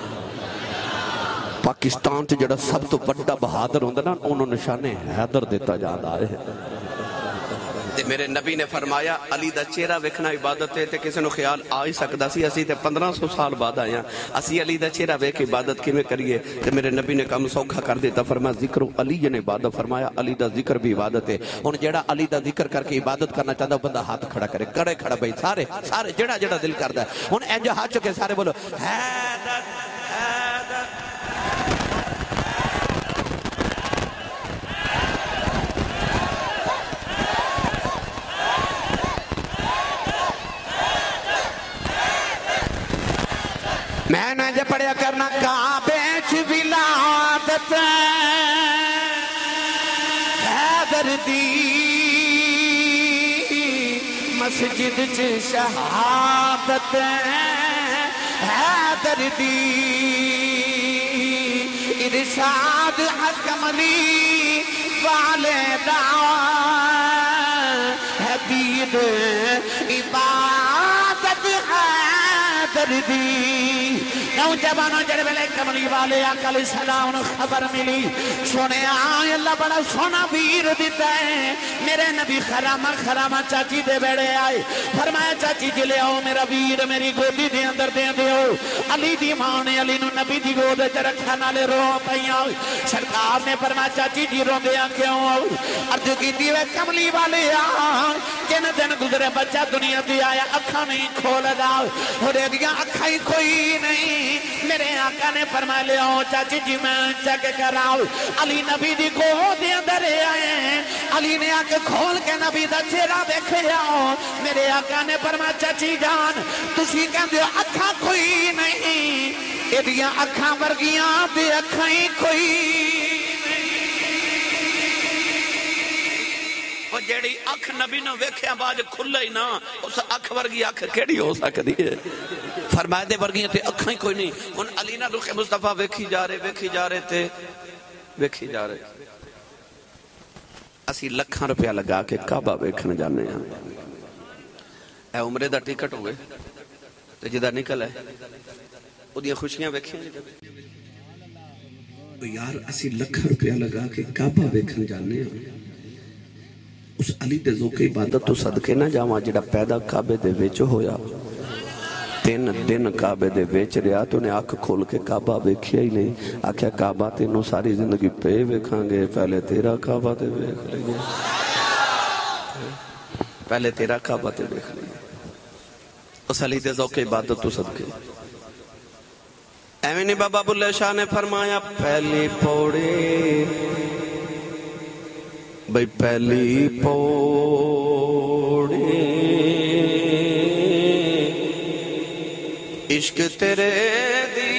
पाकिस्तान च जड़ा सब तो बड़ा बहादुर होंदा ना उन्होंने निशाने हैदर दिता जाता है। ते मेरे नबी ने फरमाया अली दा चेहरा वेखना इबादत है। तो किसी को ख्याल आ ही सकता सी असी ते पंद्रह सौ साल बाद आए हैं, असी अली दा चेहरा वेख इबादत किवें करिए। तो मेरे नबी ने कम सौखा कर दिता, फरमाया जिक्र अली ने इबादत, फरमाया अली दा जिक्र भी इबादत है। हुण जेड़ा अली दा जिक्र करके इबादत करना चाहता बंदा हाथ खड़ा करे, करे खड़ा भाई सारे सारे जेड़ा जेड़ा दिल करदा है। हुण इंज हाथ चुके सारे बोलो मैंने जो पढ़िया करना काबे च विलादत हैदर दी मस्जिद च शहादत हैदर दी इरशाद हकमली वाले दा हबीब इबादत हैदर दी। नौजवानों जड़े वेले कमली वाले अकल सलाम खबर मिली सुने अल्लाह बड़ा सोना वीर दिता है। मेरे नबी खरामा खरामा चाची दे बेड़े आए, फरमाया चाची जी ले आओ मेरा वीर मेरी गोदी दे अंदर दे दियो। अली दी मां ने अली नू नबी दी गोद च रखा, नाले रो पईया। सरकार ने फरमाया चाची जी रोंदियां क्यों आओ? अर्ज कीती वे कमली वाले आ किन दिन गुजरे बच्चा दुनिया ते आया अखां नहीं खोलदा, ओदे दियां अखां ही कोई नहीं। मेरे आका ने फरमाया ले आओ चाची जी मैं चेक कराओ। अली नबी दी गोद अंदर आए, अली ने आके खोल के नबी दा चेहरा देखया। मेरे आका ने फरमाया चाची जान तुसी कहंदे हो अखां कोई नहीं, एदियां अखां वर्गियां ते अखां ही कोई जेड़ी अख नबी ने वेख्या बाज खुले ही ना, उस अख वर्गी अख केड़ी हो सकती है? फरमाया दे वर्गियां ते अखां ही कोई नहीं। हुन अली ना रुख मुस्तफा वेखी जा रहे वेखी जा रहे ते वेखी जा रहे। असी लखां रुपया लगा के काबा वेखण जाने हां, ए उमरे दा टिकट होवे ते जिदा निकल है ओदियां खुशियां वेखियां तो यार असी लखां रुपया लगा के काबा वेखण जाने हां। उस अली दे जोके इबादत तो सदके ना जावा जिहड़ा पैदा काबे दे विच होया, तीन दिन काबे दे विच रहा तो उन्हें अख खोल के काबा वेखिया ही नहीं। आख्या काबा तेनों सारी जिंदगी पे वेखांगे, पहले तेरा काबा ते वेख लेंगे, पहले तेरा काबा ते वेख लेंगे। उस अली दे जोके इबादत तो सदके एवें नहीं। बाबा बुल्ले शाह ने फरमाया पहली पौड़ी भाई पहली पौड़ी इश्क तेरे दी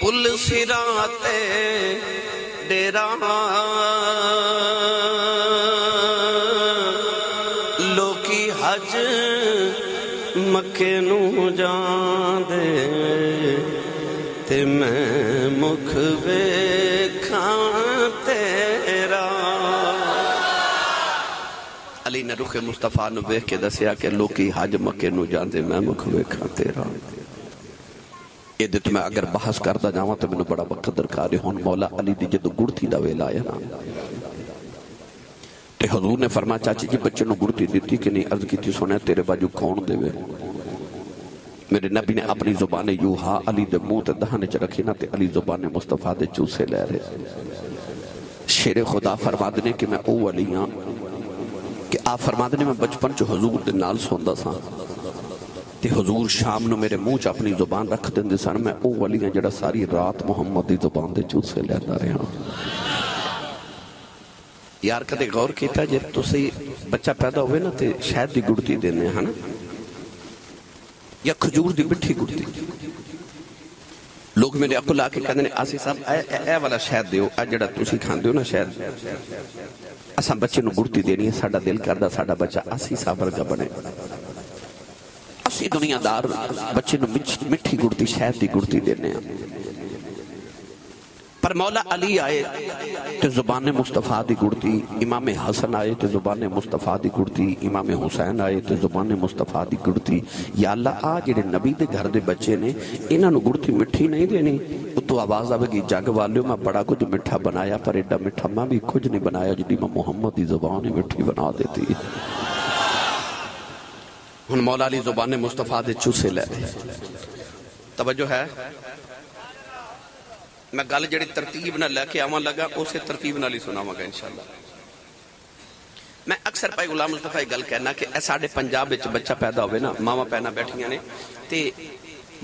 पुल सिरा ते डेरा लोकी हज मक्के नू जांदे ते मैं मुख वेखां तेरा। अली ने रुखे मुस्तफा नू वेख के दसिया के लोकी हज मक्के नू जांदे मैं मुख वेखां तेरा। एदे ते मैं अगर बहस करदा जावां तो मैनू बड़ा वक्त दरकार है। हुण मौला अली दी जदों गुड़ती दा वेला आया ना ते हजूर ने फरमाया चाची जी बच्चे नू गुड़ती दिती कि नहीं? अर्ज कीती सुने तेरे बाजू कौन देवे? मेरे नबी ने अपनी जुबान यू हा अली दे मुंह ते दहाने च रखी ना ते अली जुबान मुस्तफा दे चूसे ले रहे। शेरे खुदा फरमा देने कि मैं ओह अली हाँ कि आप फरमा देने मैं बचपन च हजूर दे नाल सौंदा सा ते हजूर शाम नू मेरे मुंह च अपनी जुबान रख देंदे सन। मैं ओह अली हाँ जेड़ा सारी रात मुहम्मद दी जुबान दे चूसे लैंदा रहा। यार कदे गौर किया जे तुसी बच्चा पैदा होवे ना ते शहद दी गुड़ती देने है ना या खजूर दी मिठी गुड़ती। लोग मेरे अकुल आके कहते हैं आसी साहब ए वाला शहद दिओ, आ जेड़ा तुसी खांदे हो ना शहद असा बच्चे नू गुड़ती देनी है। साडा दिल करदा साडा बच्चा आसी साहब वर्गा बने। असी दुनियादार बच्चे नू मिठी गुड़ती शहद दी गुड़ती देने। पर मौला अली आए तो जुबान मुस्तफ़ा दी गुड़ती, इमाम हसन आए तो जुबान मुस्तफ़ा दी गुड़ती, इमाम हुसैन आए तो जुबान मुस्तफ़ा दी गुड़ती। या अल्लाह आ जेडे नबी दे घर दे बच्चे ने इन्हां नूं गुड़ती मिठी नहीं देनी। उत्तों आवाज़ आवेगी जग वालियो मैं बड़ा कुछ मिठा बनाया पर एडा मिठा मैं भी कुछ नहीं बनाया जिहड़ी मैं मुहम्मद दी जुबान ही मिठी बना देती। हुण मौला अली जुबान मुस्तफ़ा दे चूसे लै। तवज्जो है, मैं गल जी तरतीब न लैके आवन लगा उस तरतीब नाल ही सुनावांगा इंशाअल्लाह। मैं अक्सर भाई गुलाम मुस्तफ़ा गल कहना कि साढ़े पंजाब विच बच्चा पैदा होवे ना, मावां पैना बैठियां ने ते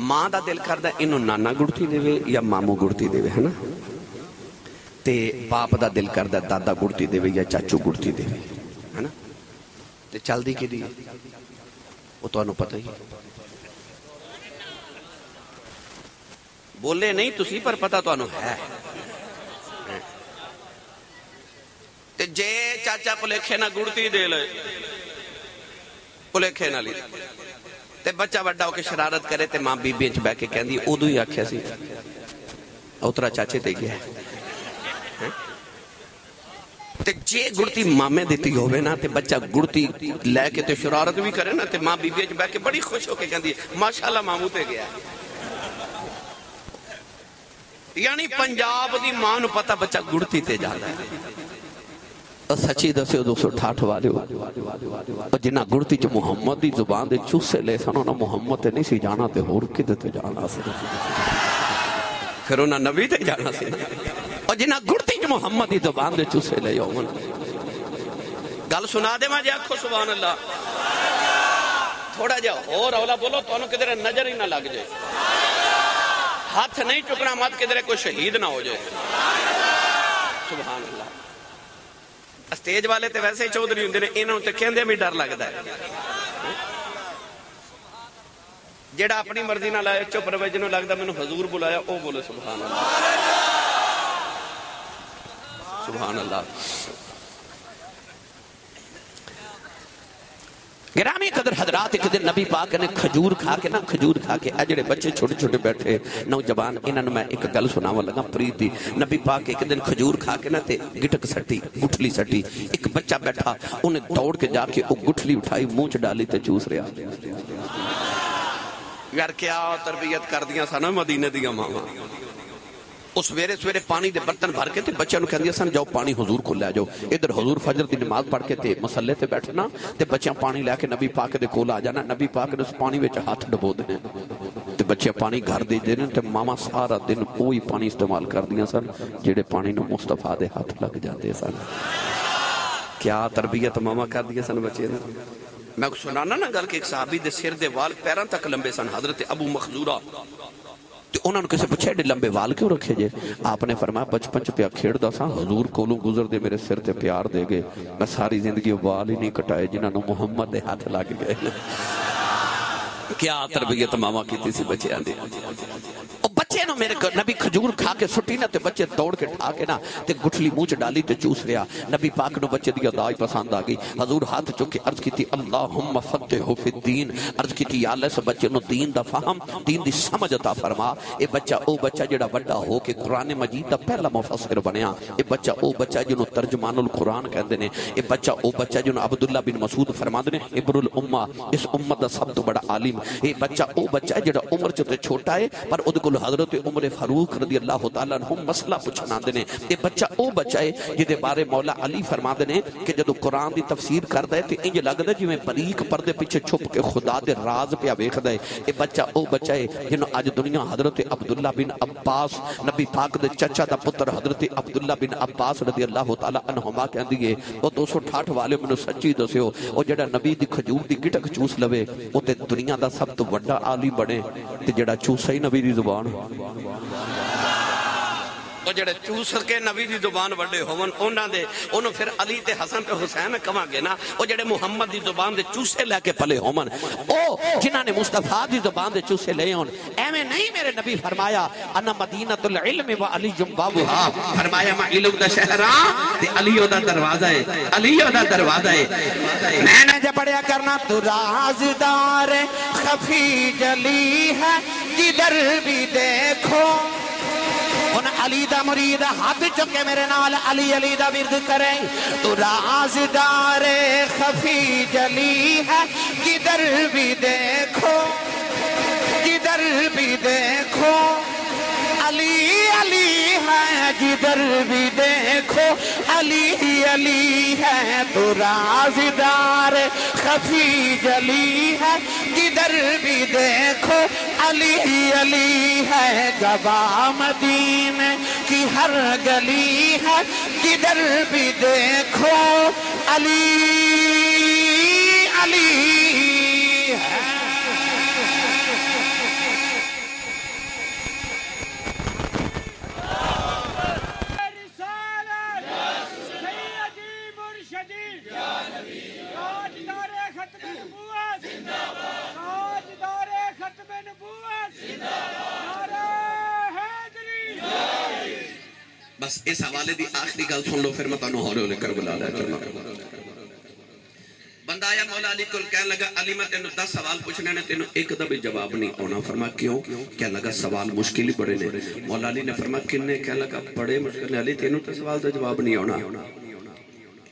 माँ का दिल करदा इन्हूं नाना गुड़ती देवे या मामू गुड़ती देवे, है ना, ते बाप का दिल करदा दादा गुड़ती देवे या चाचू गुड़ती देवे, है ना। ते चलदी किदी वो तुहानूं पता ही है, बोले नहीं तुसी पर पता तुहानूं है। ते जे चाचा भुलेखे ना गुड़ती दे ले, भुलेखे ना ली ते बच्चा वड्डा होके शरारत करे ते मां बीबी च बैठ के कहंदी उदों ही आखिया सी उतरा चाचे ते गया। ते जे गुड़ती मामे दी होवे ना ते बच्चा गुड़ती लैके ते शरारत भी करे ना ते मां बीबी च बैठ के बड़ी खुश होके कहंदी माशाअल्लाह मामू ते गया। यानी पंजाब दी मां नूं पता बच्चा गुड़ती ते जांदा है। तो सच्ची दस्यो दो सौ अठाठ वाले जिन्हें गुड़ती च मुहम्मद दी जुबान दे चूसे ले सन उन्हें मुहम्मद ते नहीं सी जाना ते होर किदे ते जाना सी, फिर उन्हें नबी ते जाना सी। और जिन्हें गुड़ती च मुहम्मद दी जुबान दे चूसे ले होवन गल सुना देवां जे आखो सुभान अल्लाह। थोड़ा जा होर औला बोलो तुहानूं किधरे नजर ही ना लग जाए, हाथ नहीं चुकना मत किधरे कोई शहीद ना हो जाए। सुभान अल्लाह। स्टेज वाले ते वैसे ही चौधरी होंदे ने, इन्हां ते कहंदे भी डर लगदा है। जेड़ा अपनी मर्जी नाल आया चुप रवे, जिन्हों लगदा मैनूं हजूर बुलाया ओ बोले सुभान अल्लाह सुभान अल्लाह। गिरामी कदर हजरात एक दिन नबी पाक ने खजूर खा के ना खजूर खा के अजड़े बच्चे छोटे छोटे बैठे नौजवान इन्होंने मैं एक गल सुनाव लगा प्रीत दी। नबी पाक एक दिन खजूर खा के ना ते गिटक सटी गुठली सटी, एक बच्चा बैठा उन्हें दौड़ के जाके वो गुठली उठाई मुँह च डाली ते चूस रहा। यार क्या तरबियत कर दिया सन मदीने दिया मावा। उस सवेरे सवेरे पानी के बर्तन भर के बच्चों को कहदियां सन जाओ पानी हजूर को लै जाओ। इधर हजूर फजर की नमाज पढ़ के ते मसले ते बैठना ते बच्चों पानी लैके नबी पाक के कोल आ जाना। नबी पाक ने उस पानी में हाथ डबो देने ते बच्चे पानी घर दे देने ते मामा सारा दिन वो ही पानी इस्तेमाल कर दियां सन जेडे पानी नूं मुस्तफा दे हाथ लग जाते सन। क्या तरबियत मामा कर दियां सन बच्चे ने। मैं सुनाना ना गल कि एक सहाबी दे सिर दे वाल पैरों तक लंबे सन, हजरत अबू मखजूरा। उन्होंने किसी पूछा एडे लंबे वाल क्यों रखे जे? आपने फरमाया बचपन च पिया खेडदा सां हजूर कोलों गुजरदे मेरे सिर ते प्यार दे गए, मैं सारी जिंदगी वाल ही नहीं कटाए जिन्होंने मुहम्मद दे हाथ लग गए। क्या तरबियत मावा की सी बच्चों दी। बच्चे ना मेरे नबी खजूर खा के सुटी ना ते बच्चे दौड़ के ठा के ना ते गुठली मुँह च डाली ते चूस रहा। नबी पाक नूं बच्चे दी अदाई पसंद आ गई। हजूर हाथ चुक के अर्ज की अल्लाहुम्मा फक़्हिहु फ़िद्दीन, अर्ज की या अल्लाह इस बच्चे नूं दीन दा फ़हम दीन दी समझ अता फरमा। ये बच्चा ओ बच्चा जेड़ा वड्डा हो के कुरान मजीद दा पहला मुफस्सिर बनया, ये बच्चा ओ बच्चा जिन्हों तर्जमानुल कुरान कहते हैं, ये बच्चा ओ बच्चा जिन्हों अब्दुल्ला बिन मसूद फरमाते हैं इबरुल उम्मा इस उम्मत दा सब तो बड़ा आलिम। ये बच्चा ओ बच्चा है जेड़ा उम्र च ते छोटा है पर ओदे कोल हज़रत उमर फारूक रज़ी अल्लाह तआला अन्हु मसला पूछन आंदे ने। ये बच्चा ओ बच्चा है जिहदे बारे मौला अली फरमाते हैं कि जदों कुरान की तफसीर करता है तो इंज लगता है जिवें बरीक पर्दे पिछे छुप के खुदा दे राज पिया वेखदा है। ये बच्चा ओ बच्चा है जिन्हों अज दुनिया हज़रत अब्दुल्ला बिन अब्बास नबी पाक दे चचा दा पुत्र हज़रत अब्दुल्ला बिन अब्बास रज़ी अल्लाह तआला अन्हुमा कहंदी है और दो सौ अठाठ वाले मैनूं सच्ची दस्यो और जिहड़ा नबी दी खजूर दी गिटक चूस लवे वो ते दुनिया दा सब तो वड्डा आलिम बने ते जिहड़ा चूसा ही नबी दी ज़ुबान तो जेड़े चूस के नबी दी जुबान वड्डे होवन उन्हां दे उन्होंने फिर अली ते हसन ते हुसैन कवांगे ना। और जेड़े मुहम्मद दी जुबान दे चूसे लैके पले होवन ओ जिन्हां ने मुस्तफा दी जुबान दे चूसे ले होन। एवें नहीं मेरे नबी फरमाया अना मदीनतुल इल्म व अली जुम्बाबुहा, फरमाया मैं इल्म दा शहरा ते अली ओदा दरवाजा है, अली ओदा दरवाजा है। मैंने जे पढ़िया करना तू राज़दार खफी जली है जिधर भी देखो। अली दा मुरीद हाथ चुके मेरे नाल अली अली दा विरद करें। तू राज़दारे खफी जली है जिधर भी देखो जिधर भी देखो अली अली है जिधर भी देखो अली अली है। तू राज़दारे खफी जली है जिधर भी देखो अली अली है। गवा मदीने की हर गली है जिधर भी देखो अली अली है। बस इस हवाले की आखिरी गल सुन लो फिर मैं तुहानू हौले-हौले करबला दा चलना। बंदा आया मौला अली कोल कहन लगा अली मैं तेनू दस सवाल पूछने ने तेनू एक दा भी जवाब नहीं आना। फरमाया क्यों? कहन लगा सवाल मुश्किल ही बड़े ने। मौला अली ने फरमाया किन्ने? कहन लगा बड़े मुश्किल ने अली तेनू ते सवाल दा जवाब नहीं आना।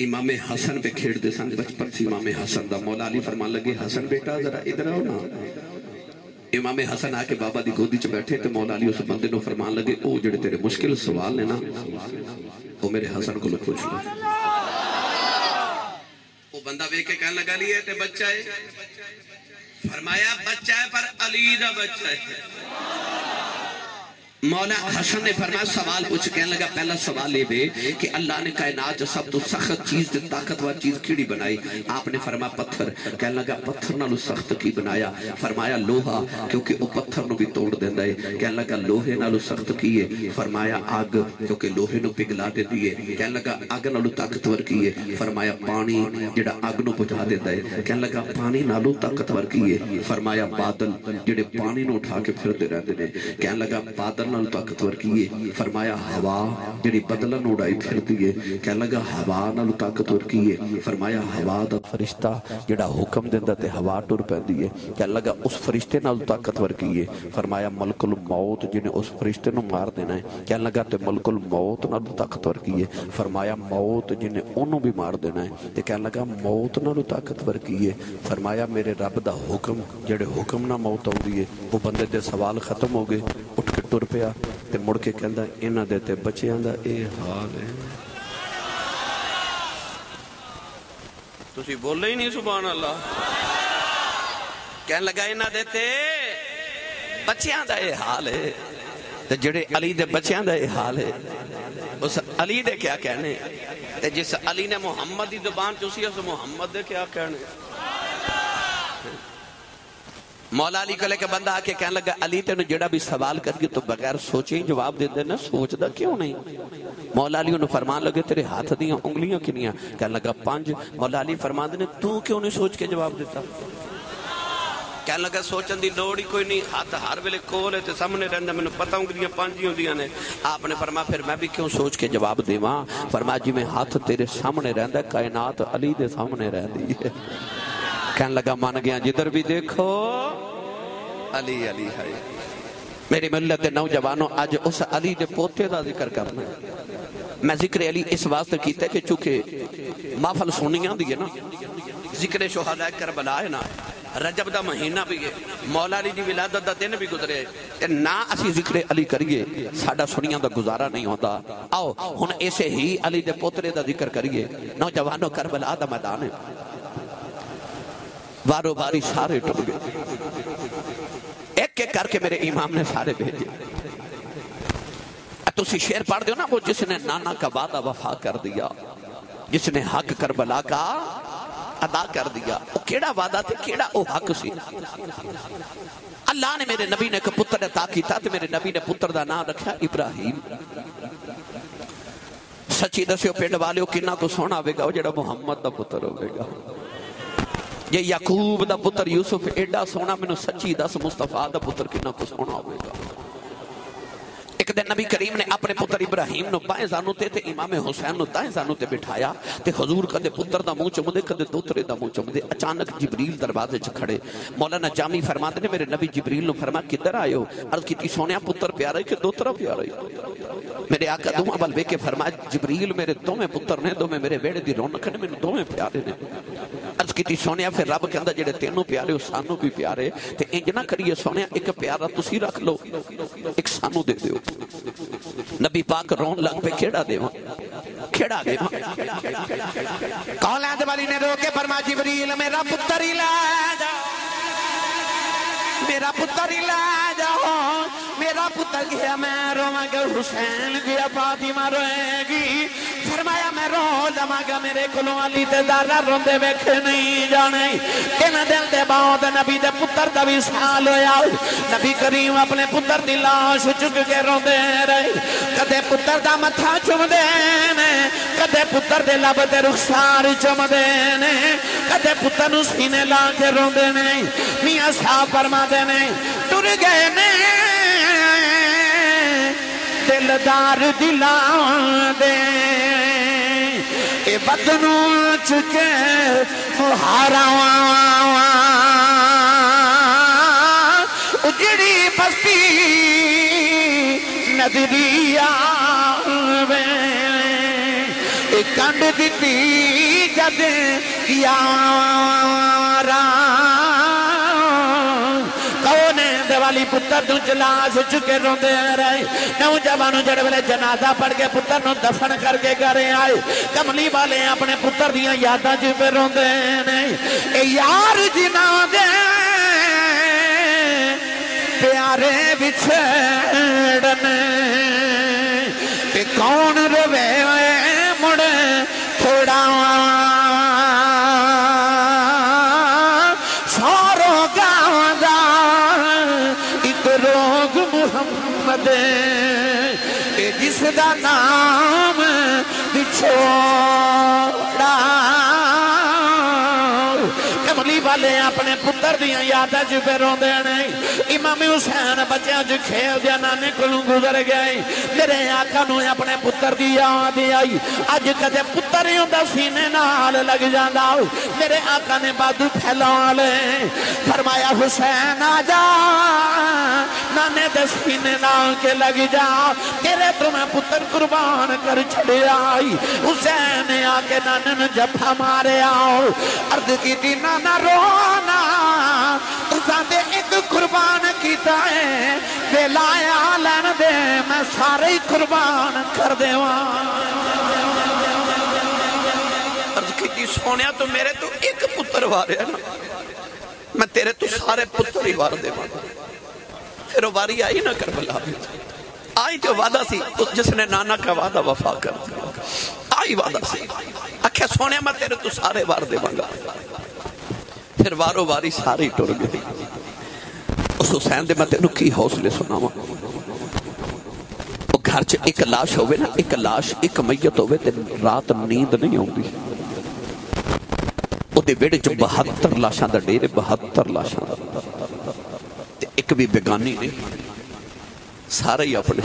इमाम हसन पे खेड़दे सन बचपन सी इमाम हसन दा। मौला अली फरमान लगे हसन बेटा जरा इधर आओ ना। इमाम हसन आके बाबा दी गोदी च बैठे तो मौला अली उस बंदे नू फरमान लगे ओ जेड़े तेरे मुश्किल सवाल ने ना ओ मेरे हसन को पूछ लो। ओ बंदा वेख के कहन लगा लिए ते बच्चा है। फरमाया बच्चा है पर अली दा बच्चा है। मौला हसन ने फरमाया सवाल पूछ। कहने लगा पहला सवाल ये बे कि अल्लाह ने कायनात सब तो सख्त चीज ताकतवर चीज कीड़ी बनाई। आपने फरमाया पत्थर। कहने लगा पत्थर नालों सख्त की बनाया? फरमाया लोहा क्योंकि वो पत्थर को भी तोड़ देता है। कहने लगा लोहे नालों सख्त की है? फरमाया आग क्योंकि लोहे को पिघला देती है। कहने लगा अग नालों ताकतवर की है? फरमाया पानी जेड़ा अग को बुझा देता है। कहने लगा पानी नालों ताकतवर की है? फरमाया बादल जेड़े पानी को उठा के फिरते रहते हैं। कहने लगा बादल ताकतवर की है? फरमाया हवा जिहड़ी बदलन उड़ाई फिरती है। कहने लगा हवा नालों ताकतवर की है? फरमाया हवा दा फरिश्ता जिहड़ा हुक्म देंदा ते हवा टुर पैंदी है। कहने लगा उस फरिश्ते नालों ताकतवर की है? फरमाया मलकुल मौत जिहने उस फरिश्ते नूं मार देना है। कहने लगा ते मलकुल मौत नालों ताकतवर की है? फरमाया मौत जिहने उहनूं भी मार देना है। ते कहने लगा मौत नालों ताकतवर की है? फरमाया मेरे रब दा हुक्म जिहड़े हुक्म नाल मौत आउंदी है। वो बंदे दे सवाल खत्म हो गए उठ के टुर पे ते मुड़ के कहंदा इन्हां दे ते बच्चियां दा ये हाल है। तुसी बोले ही नहीं सुभान अल्लाह। कहन लगा इन्हां दे ते बच्चियां दा ये हाल है ते जिहड़े अली दे बच्चियां दा ये हाल है। उस अली दे क्या कहने ते जिस अली ने मुहम्मद दी जुबान चूसी उस मुहम्मद दे क्या कहने। मौला अली को लेकर बंदा आके कहने लगा अली तेन जेड़ा भी सवाल करिए तो बगैर सोचे ही जवाब दे देना सोचता क्यों नहीं? मौला अली उन्हें फरमान लगे तेरे हाथ दियां उंगलियां किनियां? कहने लगा पांच। मौला अली फरमान ने तू क्यों नहीं सोच के जवाब दिता? कहने लगा सोचने की लोड़ ही कोई नहीं हाथ हर वेले कोल है ते सामने रहिंदा मैनूं पता उंगलियां पांच ही होंदियां ने। आपने फरमाया फिर मैं भी क्यों सोच के जवाब देवां? फरमाया जिवें हाथ तेरे सामने रहिंदा कायनात अली दे सामने रहिंदी है। कहने लगा मान गया जिधर भी देखो अली अली है। मेरी मिल्लत नौजवानों आज उस अली दे पोते दा जिक्र करना। मैं जिक्र अली इस वास्ते कीता कि चूंकि महफल सुनियां दी है ना जिक्र शुहदा करबला है ना रजब दा महीना भी है मौला अली दी विलादत दा दिन भी गुजरे ना असी जिक्र अली करिए साडा सुनियां दा गुजारा नहीं होता। आओ हुन ऐसे ही अली दे पोतरे दा जिक्र करिए। नौजवानों करबला दा मैदान है बारो बारी सारे टूट गए। एक एक करके मेरे इमाम ने सारे भेजे। तुसी शेर पढ़ दो ना वो जिसने नाना का वादा वफा कर दिया जिसने हक करबला का अदा कर दिया। वो केड़ा वादा थे केड़ा वो हक सी। अल्लाह ने मेरे नबी ने एक पुत्र अता कीता ते मेरे नबी ने पुत्र दा नाम रखा इब्राहिम। सच्ची दस्यो पिंड वालिओ किन्ना को सोहना होवेगा जेड़ा मुहम्मद दा पुत्र होवेगा। जे याकूब दा पुत्र यूसुफ एडा सोहना मैनूं सच्ची दस मुस्तफा दा पुत्र कितना सोहना होगा। एक दिन नबी करीम ने अपने पुत्र इब्राहिम नु बाएं जानो ते इमाम हुसैन नु दाएं जानो ते बिठाया ते हुजूर कदे पुत्र दा मुंह चुमदे कदे दोतरे दा मुंह चुमदे। अचानक जिब्रील दरवाजे च खड़े। मौलाना जामी फरमाते ने मेरे नबी जिब्रील नु फरमाया किधर आए हो? अर्ज कीती सोनिया पुत्र प्यारा है कि दोतरा प्यारा है? मेरे आका दुआ बलबे के फरमाया जिब्रील मेरे दोवें पुत्र ने, दोवें मेरे वेड़े दी रौनक ने, मेनू दोवें प्यारे ने। अर्ज कीती सोनिया फिर रब कहंदा जेड़े तेनू प्यारे हो सानू भी प्यारे ते इंज ना करिए सोनिया एक प्यारा तुसी रख लो एक सानू दे दियो। नबी पाक रोन लग पे खेड़ा देवा खेड़ा देवा कौलाद वाली ने रोके फरमा जिब्रील मेरा पुत्र ही ला जा, मेरा पुत्र ही ला जाओ। मेरा पुत्र गया मैं रोवांगा, हुसैन गया फातिमा रोएगी। फरमाया मैं रो लवांगा, मेरे कोलों अली ते दारा रोंदे वेखे नहीं जाने। इन्हां दिल दे बाद नबी दे पुत्र दा भी साल होया। नबी करीम अपने पुत्र दी लाश चुक के रोंदे रहे। कदे पुत्र दा मथा चुमदे ने, कदे पुत्र दे लब ते रुखसार चुमदे ने, कदे पुत्र नूं सीने ला के रोंदे ने। मियां साहब फरमांदे ने टुर गए ने दिलदार दिला दे बदनू चुके मुहारा उजड़ी बस्ती नजरिया कंड दी जद यारा वाली पुत्र तू जलास चुके रोंदे रहे। नौजवान जड़े वेले जनाजा पढ़ के पुत्र नू दफन करके घरे आए। कमली वाले अपने पुत्र दियां यादां च पे रोंदे ने। ए यार जिना दे प्यारे विछड़न ते कौन रोवे मुड़ थोड़ा जिसदा नाम बिछोड़ा। कमली वाले अपने पुत्र दियां यादां च पे रोंदे ने। इमाम हुसैन बच्चों च खेलदे नाने कोलों गुजर गए। मेरे आका नूं अपने पुत्र दी याद आई। अज कदे पुत्र ही हुंदा सीने नाल लग जांदा। मेरे आका ने बादू फैला ले फरमाया हुसैन आ जा नाने दे सीने नाल के लग जा, तेरे तो मैं पुत्र कुर्बान कर छड़िया। हुसैन ने आके नाने नूं जफा मारिया। अर्ज कीती नाना रोना तुसांदे एक कुर्बान कीता है बेलाया लैन दे मैं सारे ही कुर्बान कर देवां। अर्ज कीती सोनिया तू मेरे तो एक पुत्र वारिया ना, मैं तेरे तो सारे पुत्र ही वार देवां। फिर वारी आई ना करबला आई तो वादा सी जिसने नाना का वादा वफा कर दिया। आई वादा सी आखे सोने मैं तेरे तू सारे वार देवांगा। फिर वारो वारी सारी टुर गई। उस हुसैन दे मैं तेनू की हौसले सुनावा। वो घर च एक लाश होवे ना, एक लाश एक मैयत होवे ते रात नींद नहीं आउंदी। ओदे वेड़े च बहत्तर लाशां दा डेरे, बहत्तर लाशां एक भी बेगानी नहीं, सारे ही अपने।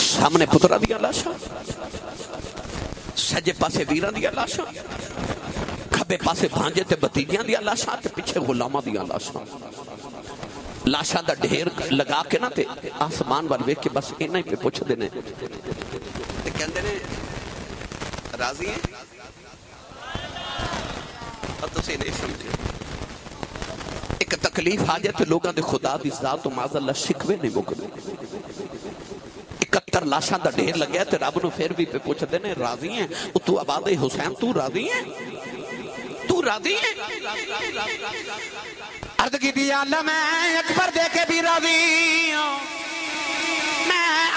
सामने पुत्रा दिया लाशा, सजे पासे वीरां दिया लाशा, खब्बे पासे भांजे ते भतीजियां दिया लाशा ते पिछे गुलामां दिया लाशा। लाशा दा ढेर लगा के ना ते आसमान वाल वेख के बस इन्ना ही पे पुछदे ने ते कहंदे ने राजी हैं तुसीं नहीं समझे। एक तकलीफ आ जाए तो लोगों के खुदा की जात तो माजल्ला शिकवे नहीं मुकदे। इकहत्तर लाशां का ढेर लगे तो रब नूं फिर भी पे पुछदे ने राजी है तू आबाद हुसैन तू राजी है तू राजी है। अर्ज कीती अल्लाह मैं अकबर दे के भी राजी हां,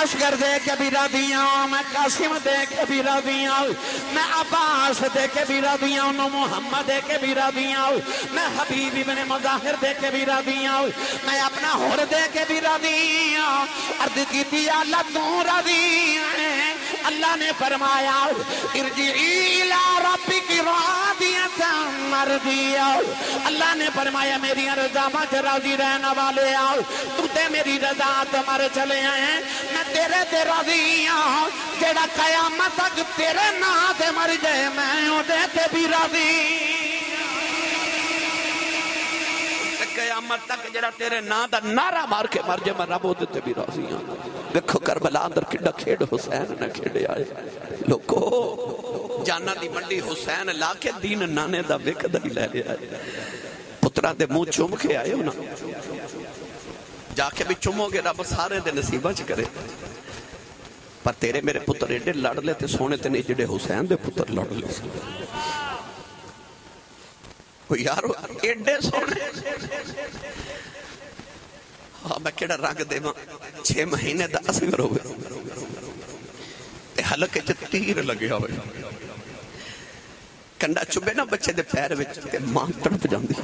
असगर दे के भी राजी हूं, मैं कासिम दे के भी राजी हूं, मैं अब्बास दे के भी राजी हूं, मैं मोहम्मद दे के भी राजी हूं, मैं हबीब इब्ने मुज़ाहिर दे के भी राजी हूं, मैं अपना हुर दे के भी राजी हूं। अर्ज कीती अल्लाह तू राजी है। अल्लाह ने फरमाया इरजी इला रब्बिक रादिया का मर दिया। अल्लाह ने फरमाया मेरी रजा मच राजी रहने वाले आओ, तू ते मेरी रजा तुम्हारे चले आए हैं, मैं तेरे ते राजी हूं, जेड़ा कयामत तक तेरे ना ते मर जाए मैं ओदे ते भी राजी, कयामत तक जेड़ा तेरे नाम दा नारा मार के मर जाए मैं रब ओदे ते भी राजी हां। देखो करबला अंदर किड्डा खेड हुसैन ने खेड़या लोको, जाना दी मंडी हुसैन ला के दीन नाने दा विकदा ही ले लिया, पुत्रा दे मुंह चुम के आए हो ना, जाके भी चुमोगे रब सारे दे नसीबा च करे, पर तेरे मेरे पुत्र एडे लड़ ले ते सोने ते नहीं जेडे हुसैन दे पुत्र लड़ ले कोई यार एडे सोने। हां मैं केड़ा रंग देवां, छह महीने दा असर होवे ते हलके च तीर लगया होवे, कंडा चुभे ना बच्चे दे पैर विच ते मां तड़प जांदी,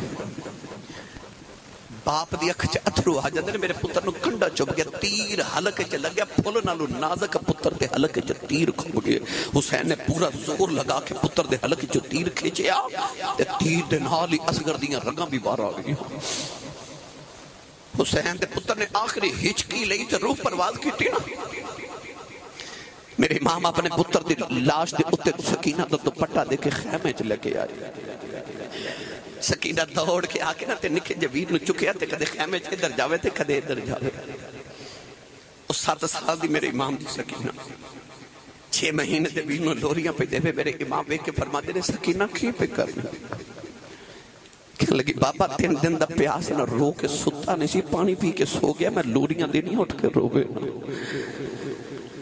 बाप दी अख च अथरू आ जांदे ने, मेरे पुत्र नू कंडा चुभ गया, तीर हलके च लग गया, फुल नालू नाजुक पुत्र दे हलके च तीर खुभ गया। हुसैन ने पूरा जोर लगा के पुत्र दे हलके च तीर खिंचया ते तीर दे नाल ही असगर दीयां रगां भी बाहर आ गईयां। हुसैन दे पुत्र ने आखिरी हिचकी लई ते रूह परवाज़ कीती ना, मेरे मामा अपने पुत्र दी लाश दे उत्ते सकीना दा दुपट्टा दे के खैमे च लेके आई, सकीना दौड़ के आके ना ते निक्के जे वीर नु चुकया ते कदे खैमे च इधर जावे ते कदे इधर जावे। उस सात साल दी मेरे इमाम दी सकीना छह महीने दे वीर नु लोरियां पे देवे, मेरे इमाम वे के फरमाते ने सकीना की पे कर कहन लगी बाबा तीन दिन दा प्यास ना रो के सुता नहीं सी, पानी पी के सो गया, मैं लोरियां देनियां उठ के रोवे।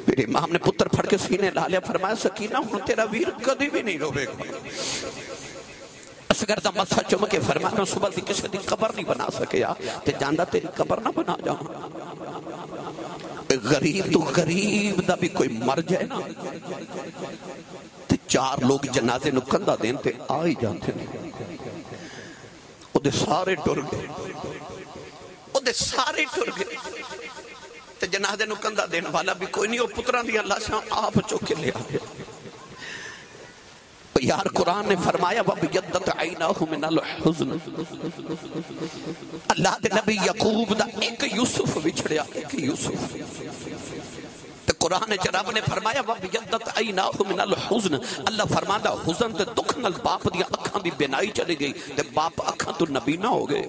मेरे माम ने पुत्र फड़ के सीने ला लिया, फरमाया सकीना हुण तेरा वीर कभी भी नहीं रोवेगा। असगर दा मत्था चुम के फरमाया मैं सुबह दी किसी दी कबर नहीं बना सकिया ते जांदा तेरी कबर ना बना जा, गरीब तू गरीब दा भी कोई मर जाए ना ते चार लोग जनाजे नू कंधा देन ते आ ही जांदे ने, ओदे सारे टुर गए, ओदे सारे टुर गए, ते जनाजे नू कंधा देने वाला भी कोई नहीं, पुत्रां दी लाशां आप चुक के ले आए। यार कुरान ने फरमाया वबयद्दत ऐनाहु मिनल हुज़्न, अल्लाह दे नबी याकूब दा एक यूसुफ विछड़िया, एक यूसुफ ते कुरान च रब ने फरमाया वबयद्दत ऐनाहु मिनल हुज़्न, अल्लाह फरमांदा हुज़न ते दुख नाल बाप दी अखां दी बिनाई चली गई ते बाप अखां तो नबीना हो गए।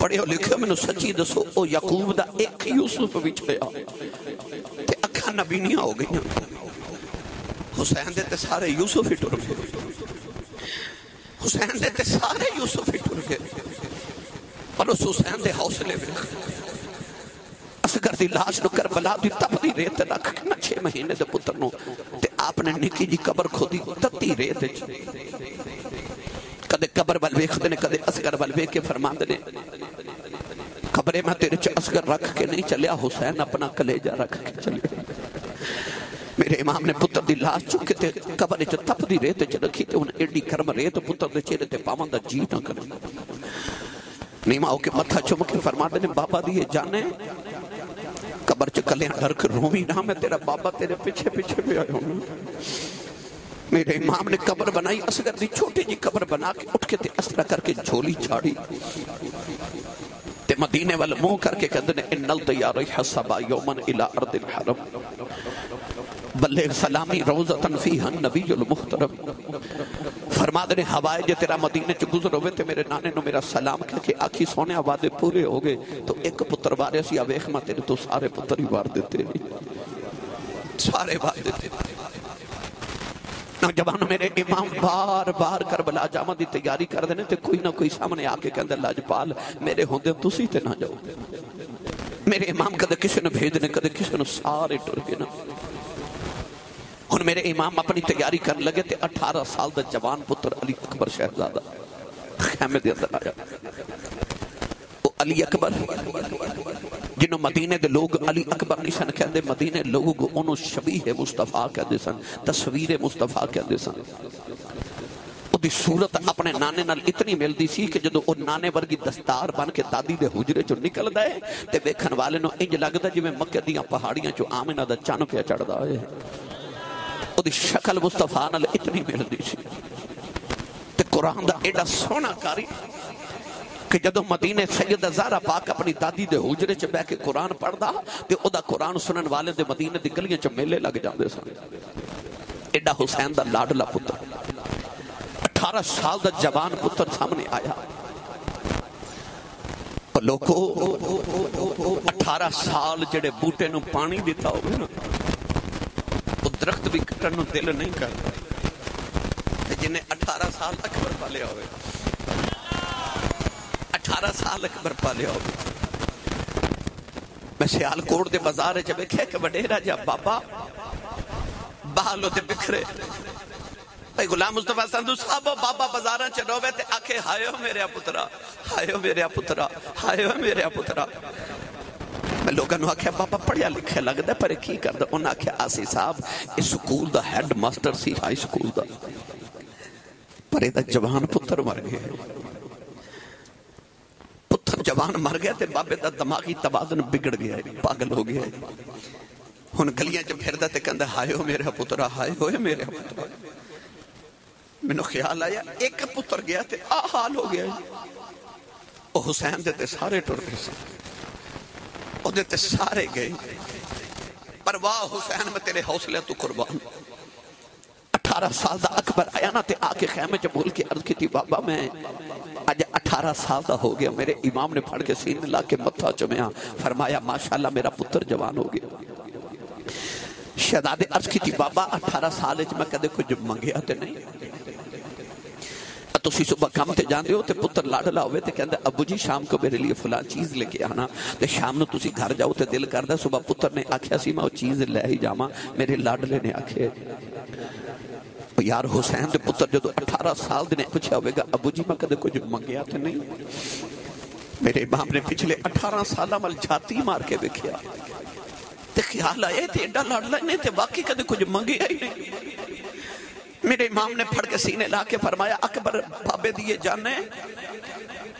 पढ़ियो लिखियो मैनू सच्ची दसो ओ याकूब दा एक यूसुफ विछड़िया ते अखां नबीनियां हो गईयां, हुसैन दे ते सारे यूसुफ ही टुर गए, हुसैन दे ते सारे यूसुफ ही टुर गए, पर उस हुसैन दे हौसले वेख, असगर दी लाश नू करबला दी तपदी रेत रख के ना छह महीने दे पुत्र नू ते आपने निकी जी कबर खोदी तत्ती रेत विच, कदे कबर वल वेखदे ने कदे असगर वल वेख के फरमांदे ने खबरे मैं तेरे च असगर रख के नहीं चलिया, हुसैन अपना कलेजा रख के चलिया। मेरे इमाम ने पुत्र दी लाश चुके ते कबर च तपदी रेत च रखी ते उन एडी गर्म रेत पुत्र दे चेहरे ते पावन दा जी ना करे, नीमा होके मत्था चुम के फरमांदे ने बाबा दी जाने कबर च कलें डर के रोवी ना, मैं तेरा बाबा तेरे पीछे पीछे भी आया हूं। मेरे इमाम ने कबर बनाई, असगर दी छोटी जी कबर बना के उठ के ते अस्रा करके झोली छाड़ी ते मदीने वाल मुंह करके कहते ने इन्नल तैयार हसबा यौमन इला अर्दिल हरम बल्ले सलामी रोज़तन फीहा नबीयुल मुहतरम, फरमा दे हवाए जे तेरा मदीने च गुजर होवे ते मेरे नाने नु मेरा सलाम करके आखी सोने वादे पूरे हो गए तो एक पुत्र वारे सी आवेख मैं तेरे तो सारे पुत्र ही वार देते सारे वार देते। नौजवान मेरे इमाम बार बार करबला जाम की तैयारी कर देने ते कोई ना कोई सामने आके कहते लाजपाल मेरे होंदे तुसी ते ना जाओ, मेरे इमाम कदे किसी ने भेजने कदे किसी ने सारे टुर गए ना। हुण मेरे इमाम अपनी तैयारी कर लगे ते अठारह साल दा जवान पुत्र अली अकबर शहजादा खैमे दे अंदर आया, वो अली अकबर जिन्हों मदीने दे लोग अली अकबर नहीं सन कहते, मदीने लोग उन्होंने शबीह मुस्तफा कहते सन, तस्वीर मुस्तफा कहते सन, उसकी सूरत अपने नाने नाल इतनी मिलती सी कि जदों उह नाने वर्गी दस्तार बन के दादी दे हुजरे चों निकलदा है ते वेखण वाले नूं इंज लगदा जिवें मक्के दीयां पहाड़ियां चों आमिना दा चन पिया चढ़दा है, शक्ल मुस्तफा नाल इतनी मिलती सी कुरान दा एडा सोना कारी कि जदों मदीने सैयदा ज़हरा पाक अपनी दादी दे हुजरे च बैठ के कुरान पढ़दा ते ओदा कुरान सुनन वाले दे मदीने दी गलियां च मेले लग जांदे सन। एडा हुसैन दा लाडला पुत्र अठारह साल दा जवान पुत्र सामने आया। लोगो अठारह साल जेडे बूटे नूं पानी दिता होवे ना वो दरख्त भी कटण नूं दिल नहीं करदा ते जिन्हें अठारह साल तक बरपा लिया होवे अठारह साल तक बरपा लिया होवे। मैं सियालकोट के बाजार च वेख्या कि वडेरा जा बाबा बालों ते बिखरे भाई गुलाम मुस्तफा संधू साहब बाबा बाजारां च रोवे ते आखे हायो मेरा पुत्रा हायो मेरा पुत्रा हायो मेरा पुत्रा। मैं लोगों ने आख्या बाबा पढ़िया लिखिया लगता पर की करता। उन्हें आख्या आसी साहब इस स्कूल का हैड मास्टर सी हाई स्कूल का पर एदा जवान पुत्र मर गया। पुत्र जवान मर गया ते बाबे का दिमागी तवाज़ुन बिगड़ गया पागल हो गया। हुण गलियां च फिरदा ते कहंदा हायो मेरा पुत्रा हायो मेरा पुत्रा। मैनू ख्याल आया एक पुत्र गया ते आ हाल हो गया। ओ हुसैन दे ते सारे टुर गए ओदे ते सारे गए पर वाह हुसैन मैं तेरे हौसले तू कुर्बान। अठारह साल दा अकबर आया ना ते आके खैमे च बोल के अर्ज की बाबा मैं अज अठारह साल दा हो गया। मेरे इमाम ने फड़ के सीने ला के मत्था चुमया फरमाया माशाल्लाह मेरा पुत्र जवान हो गया। शहजादे अर्ज की बाबा अठारह साल मैं कदे कुछ मंगया ते नहीं तुसी सुबह काम ते जाते हो ते पुत्र लाडला होवे ते कहंदा अबू जी शाम को मेरे लिए फलां चीज़ लेके आना ते शाम नू तुसी घर जाओ ते दिल करदा सुबह पुत्र ने आख्या सी मैं वो चीज़ लै ही जावां मेरे लाडले ने आखे। यार हुसैन दे पुत्र जदों अठारह साल दे ने पुछया होवेगा अबू जी मैं कदे कुछ मंगया ते नहीं मेरे इमाम ने पिछले अठारह साल मल छाती मार के वेखिया ते ख्याल आया ते एडा लाडला ने ते वाकई कदे कुछ मंगया ही नहीं। मेरे इमाम ने फड़ के सीने ला के फरमाया अकबर बाबे दिए जाने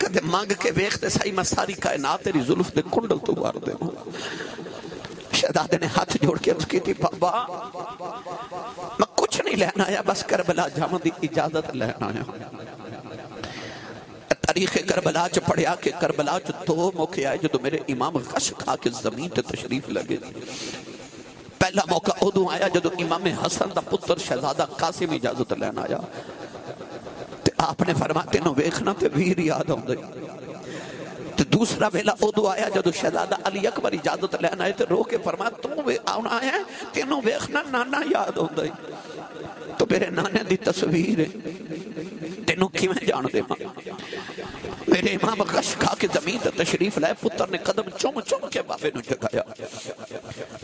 कदे मांग के वेखते सही मैं सारी कायनात तेरी जुल्फ दे कुंडल तो वार दे। शहजादे ने हाथ जोड़ के उसकी थी बाबा मैं कुछ नहीं लेना आया बस करबला जाने दी इजाजत लेना आया। तारीख करबला च पढ़िया के करबला च दो मौके आए जो तो मेरे इमाम गश खा के जमीन ते तशरीफ लगे। पहला मौका उदू आया जदों इमाम हसन का पुत्र शहजादा कासिम इजाजत लैन आया ते आपने फरमाया तेनों वेखना ते वीर याद आउंदे। ते दूसरा वेला उदू आया जदों शहजादा अली अकबर इजाजत लैन आए ते रो के फरमाया तू वे आना है तेनों वेखना नाना याद आउंदे। तो मेरे नाने की तस्वीर है तेनों किवें जान देवां। मेरे इमाम गश खा के जमीन ते तशरीफ लाए पुत्र ने कदम चुम चुम के बाबे नूं जगाया।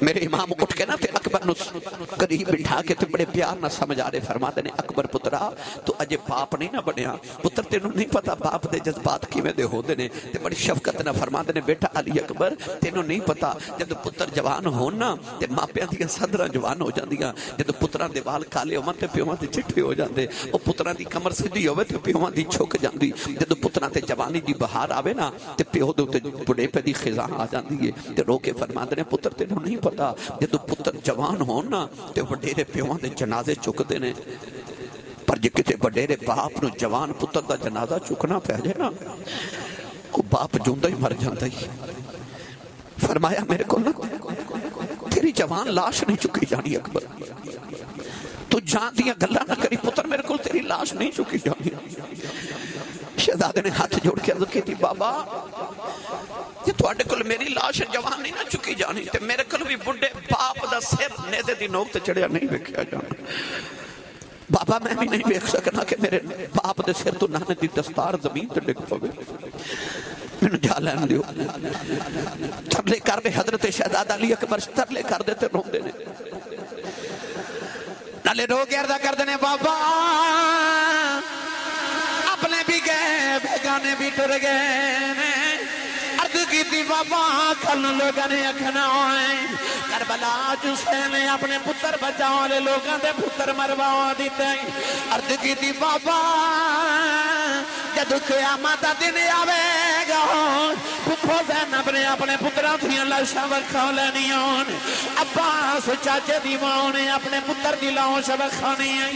मेरे इमाम उठ के ना ते अकबर नूं करीब बिठा के ते बड़े प्यार नाल समझा रहे फरमाते ने अकबर पुत्रा तू अजे बाप नहीं ना बनिया पुत्र तेनूं नहीं पता बाप दे जज्बात किवें दे होंदे ने ते बड़ी शफकत नाल फरमाते ने बेटा अली अकबर तेनूं नहीं पता जदों पुत्र जवान होण ना ते मापियां दीयां सदरां जवान हो जांदियां जदों पुत्रां दे वाल काले होवण ते प्योवां दे चिट्टे हो जांदे ओ पुत्रां दी कमर सिधी होवे ते प्योवां दी झुक जांदी जदों पुत्रां ते जवानी दी बहार आवे ना ते प्यो दे उत्ते बुढ़ेपे दी खिजा आ जांदी है ते रो के फरमांदे ने पुत्र तेनूं नहीं पता जदों पुत्र जवान होण ना ते वडेरे प्योवां दे जनाजे चुकदे ने पर जे किते वडेरे बाप नूं जवान पुत्र दा जनाजा चुकना पै जाए ना ओह बाप जिंदा ही मर जांदा है। फरमाया मेरे कोल ना तेरी जवान लाश नहीं चुकी जानी अकबर तू जान दियां गल्लां ना करी पुत्र मेरे कोल तेरी लाश नहीं चुकी जानी। शहजादे ने हाथ जोड़ के अर्ज की बाबा जे तुहाडे कोल मेरी लाश जवान नहीं ना चुकी जानी ते मेरे कोल भी बुढ़े बाप दा सिर नेदे दी नोक ते चढ़िया नहीं वेखिया जाना। बाबा मैं भी नहीं वेख सकना कि मेरे बाप दे सिर तो नाने दी दस्तार जमीन ते डिग पवे मैनू जा लैण दिओ। तरले कर दे हजरत शहजादा अली अकबर तरले कर दे ते रोंदे ने नाले रो के अर्दा करदे ने बाबा अपने भी गए बेगाने भी टुर गए। अर्ज की बाबा कल लोगों ने आखना है करबला हुसैन ने अपने पुत्र बचाने लोगों के पुत्र मरवा दिते। अर्ज की बाबा जदों क़यामत दा दिन आवेगा भुखो ज़ैनब अपने अपने पुत्रां दियां लाशां वखा लैनियां अब्बास चाचे दी मां ने अपने पुत्र दी लाश वखानी आई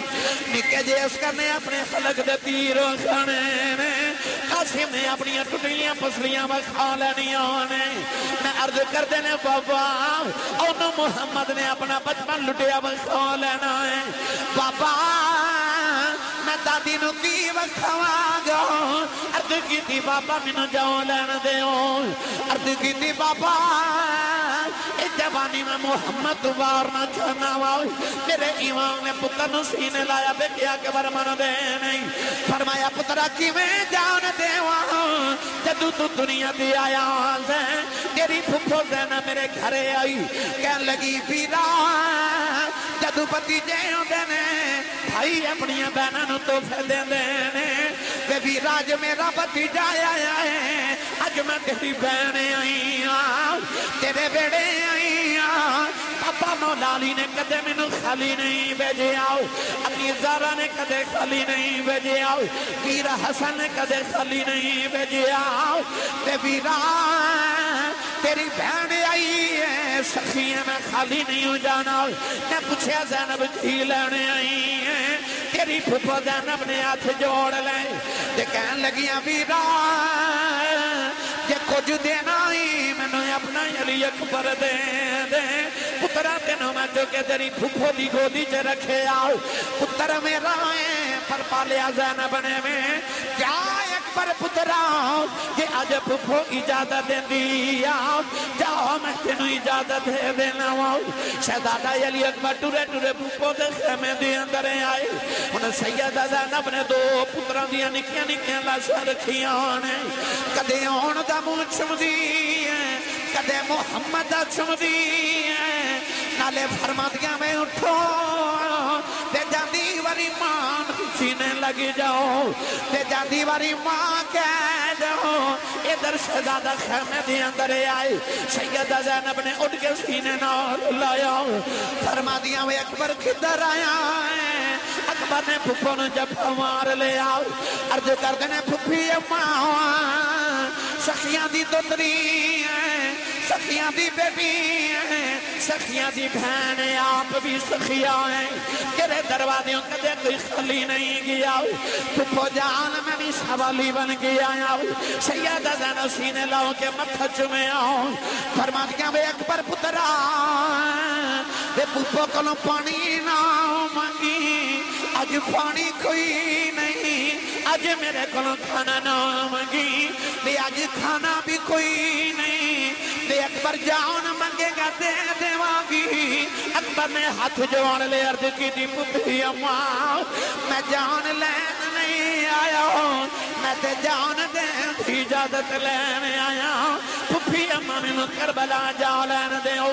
निके जे उसका ने अपने फलक दे तीर खाने ने कासिम ने अपनी टुटलियां पसलियां वखा लैनियां ने मैं अर्ज करदे ने बाबा ओनु मुहम्मद ने अपना बचपन लुटिया वखा लेना है बाबा मैं दादी नूं की वखावांगा अर्ज कीती बाबा मैनूं जाओ लैण देओ अर्ज कीती बाबा ए जवानी में मुहम्मद वार ना जाना वा मेरे इमाम ने पुत्र नूं सीने लाया बेटिया के वरमान दे नहीं फरमाया पुत्रा किवें जान देवां जदों तू दुनिया ते आया है तेरी फुफो ज़ैनब मेरे घरे आई कहन लगी पीरा जदों भतीजे हुंदे ने भाई अपनी बहनों तो तोहफे देंदे ने बेबी राज मेरा भतीजा आया है अज मैं तेरी बहन आई हां तेरे बेड़े आई हां पापा मौला अली ने कदे मैनू खाली नहीं भेजिया अपनी ज़ारा ने कदे खाली नहीं भेजिया पीर हसन ने कदे खाली नहीं भेजिया बेबी रा तेरी बहन आई है सखी मैं खाली नहीं हो जाना मैं पूछा ज़ैनब की लेने आई है तेरी फुफा ज़ैनब ने हाथ जोड़ लाए ते कहन लगियां वीरा जे कुछ देना ही मैनू अपना अली अकबर दे दे पुत्रा तेनों मैं जो के तेरी फुफो की गोदी च रखे आओ पुत्र मेरा है पर पालिया ज़ैनब ने में क्या पर पुत्रा जे अज फुफो इजाजत दी जाओ मैं तेन इजाजत दे देना शहजादा अली अकबर टुरे टुरे फुफो के खेमे दे अंदर आए हुण सैयदा ज़ैनब ने दो पुत्रां दियां निक्कियां निक्कियां लाशां रखियां ने कदे आउण दा मूंह चुमदी कदे मुहम्मद दा चुमदी नाले फरमादियां मैं उठो ते जांदी वारी मां सीने लग जाओ ते जांदी वारी मां कह दो इधर शहजादा खेमे दे अंदर आए सैयदा ज़ैनब ने उठ के सीने नाल लाया फरमादियां वे अकबर किधर आया अकबर ने फुफो नूं जफा मार लिया अर्ज करदे ने फुफी अम्मा सखियां दी दोतरी सखियां दी बेटी है सखियां दी बहन आप भी सखियां है तेरे दरवाजों कदे कोई खाली नहीं गया फुफो जान मैं भी सवाली बन गया सैयदा ज़ैनब सीने लाओ के मत्था चुमे आओ फरमादियां वे अकबर पुत्रा वे फुफो कोलों पानी ना मंगी अज पानी कोई नहीं अज मेरे कोलों खाना ना मंगी ते अज खाना भी कोई नहीं अकबर जान मंगेगा दे देवांगी अकबर ने हाथ जोड़ ले अर्ज की पुत्री अम्मा मैं जान लैन नहीं आया मैं ते जान देन दी इजाजत लैन आया पुफी अम्मा मैनू करबला जा लैन दो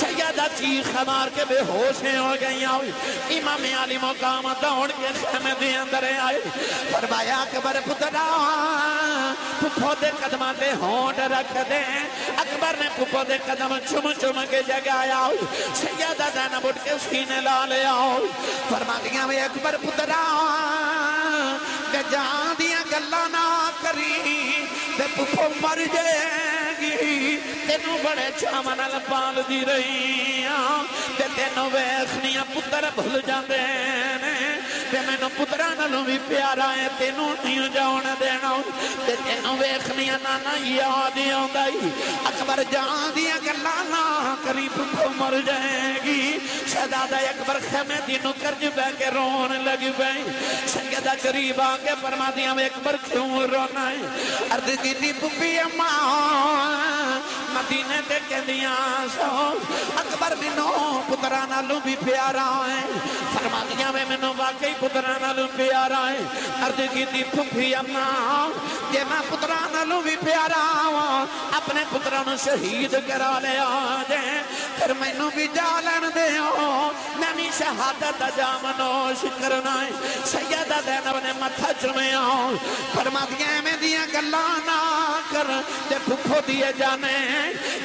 सैयदा चीख मार के बेहोश हो गई इमाम अली मुकाम दौड़ के समय के अंदर आए फरमाया अकबर पुत्रा फुफो दे कदमां ते होंठ रख दे अकबर ने फुफो दे कदम चुम चुम के जगाया सैयदा ज़ैनब उठ के सीने ला लिया फरमादियां वे अकबर पुत्रा ते जान दियां गल्लां ना करी ते फुफो मर जाएगी तेनू बड़े चाव नाल पालदी रही ते तेनों वेखनियां पुत्तर भुल जांदे ने ते मैनू पुत्रा नालों भी प्यारा है तेनू नहीं जाउण देना ते तेनों वेखनियां नाना याद आउंदा ई अकबर जान दियां गल्लां ना करी फुफो मर जाएगी शहजादा अकबर खेमे दी नुक्कर च बह के रोन लग पई सैयदा करीब आके फरमादियां वे अकबर क्यों रोना है अर्ज कीती फुफी अम्मा मदीने ते कहंदियां सो अकबर मैनू पुत्रा नालों भी प्यारा है फरमादियां वे मैनू वाकई पुत्रा नालों प्यारा है अर्ज कीती फुफी अम्मा जे मैं पुत्रा नालों भी प्यारा वा अपने पुत्रा नूं शहीद करा लिया जे फिर मैनू भी जा लैन देओ मैं भी शहादत दा जाम नोश करना है सैयदा ज़ैनब ने मत्था चुमिया फरमादियां एवें दियां गल्लां ना कर ते फुफो दी जाने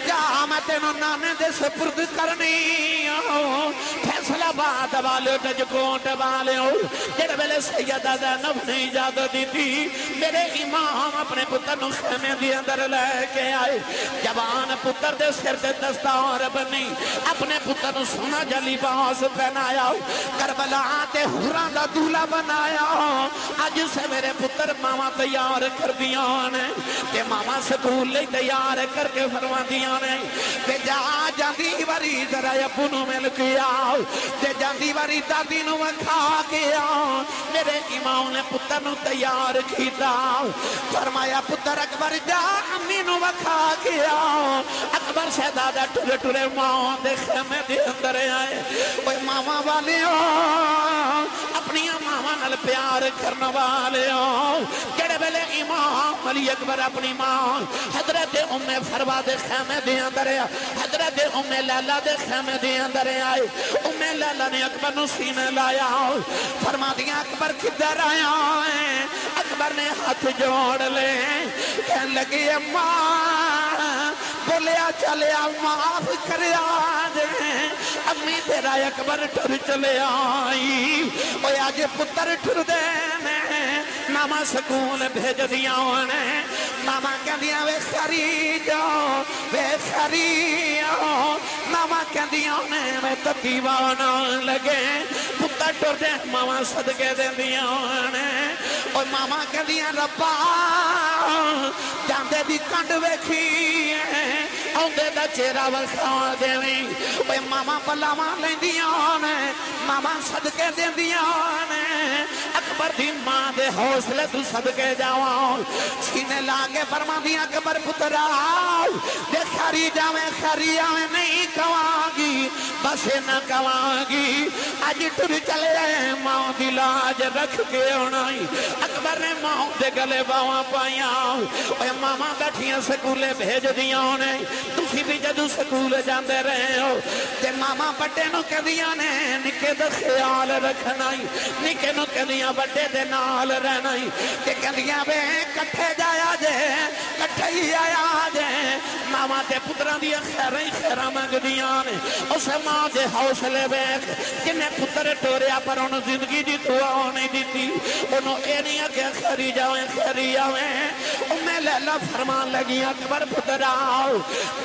जा मैं तेनों नाने दे सुपुर्द करनी सलाबाद वाले तजकोट वाले जेड़े वेले सैयदा दा नफ ने इजाजत दी मेरे इमाम अपने पुत्र नु खेमे दे अंदर लेके आए। जवान पुत्र दे सिर ते दस्तार बनी अपने पुत्र नु सोना जलीबास पहनाया, करबला ते हुरां दा दूल्हा बनाया। अज सवेरे पुत्र मावा तैयार कर दिया ने ते मावा स्कूल लई तैयार करके फरमादियां ने ते जा जांदी वारी जरा अबू नु मिल के आओ ते जांदी वारी दादी नु खा के आओ। मेरे इमाम ने पुत्र नु तैयार कीता, फरमाया पुत्र अकबर जा अम्मी नु खा के आओ। अकबर शहजादा टुरे टुरे मां दे खेमे दे अंदर आए। ओए मामा वाले अपनी मावा नाल प्यार करन वाले जेड़े वेले इमाम अली अकबर अपनी मां हजरत उम्मे फरवा दे खेमे दे अंदर हजरत उम्मे लैला दे खेमे दे अंदर आए। उम्मे लैला ने अकबर नु सीने लाया, फरमादियां अकबर किधर आया है। अकबर ने हाथ जोड़ ले कहन लगे अम्मा बोलिया चलिया माफ कर अम्मी तेरा अकबर टुर चले आई। ओए अज पुत्र टुर दे मामा स्कूल भेज दिया ने मामा कहदियां वे खरी जाओ वे खरी आओ। मामा कहदियां ने मैं ततीवा ना लगे पुत्र टुर दे मामा सदके देंदियां ने। ओए मामा कहदियां रब्बा जांदे दी कंड वेखी आउंदे दा चेहरा वखा देवीं। ओए मामा पलावां लैंदियां ने मामा सदके देंदियां ने। अकबर दी मां दे हौसले तू सदके जावां सीने ला के फरमादियां अकबर पुत्रा दे खरी जावे खरी आवे नहीं कवांगी बस ना कवांगी अज टुर चले मां दी लाज रख के आना। अकबर ने मां दे गले बावां पाइयां। ओए मामा बैठियां स्कूले भेज दियां ने तुसी भी जदू स्कूल जाते रहे हो ते मामा बड्डे नू कहदियां ने निके दा ख्याल रखना निके नू कहदियां बड्डे दे नाल रहना ते कहदियां वे कट्ठे जाया जे कट्ठे ही आया जे। मावा ते पुत्रां दियां खैरां ही खैरां मंगदियां ने। उस मां दे हौसले वेख किन्ने पुत्र टोरिया पर उन्हें जिंदगी दी दुआ नहीं दित्ती उन्हों एह नहीं आखेआ खरी जावे खरी आवे। उम्मे लैला फरमान लगी अकबर पुत्रा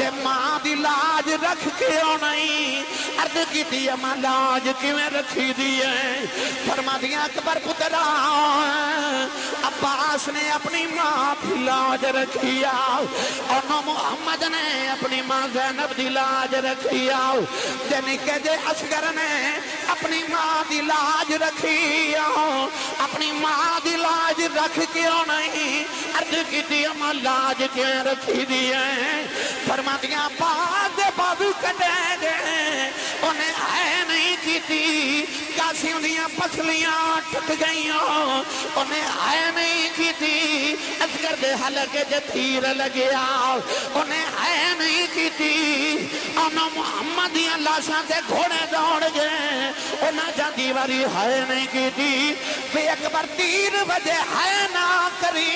ते मां दी लाज रख के आना। अर्ज कीती मां लाज किवें रखी दी है। फरमादियां अकबर पुत्रा अब्बास ने अपनी मां दी लाज रखी आओ और मुहम्मद ने अपनी मां ज़ैनब दी लाज रखी आओ ते निक्के जे असगर ने अपनी मां दी लाज रखी आओ। अपनी मां दी लाज रख के आना। अर्ज कीती मां लाज किवें रखी दी है। फरमादियां बाद बाबू कटे गए उन्हें है नहीं की कासिम दियां पसलियां टुट गई उन्हें है नहीं की असगर दे हलके च तीर लगे उन्हें है नहीं की उन्होंने मुहम्मद दियां लाशां ते घोड़े दौड़ गए उन्हें जाती वारी है नहीं की अकबर तीन बजे है ना करी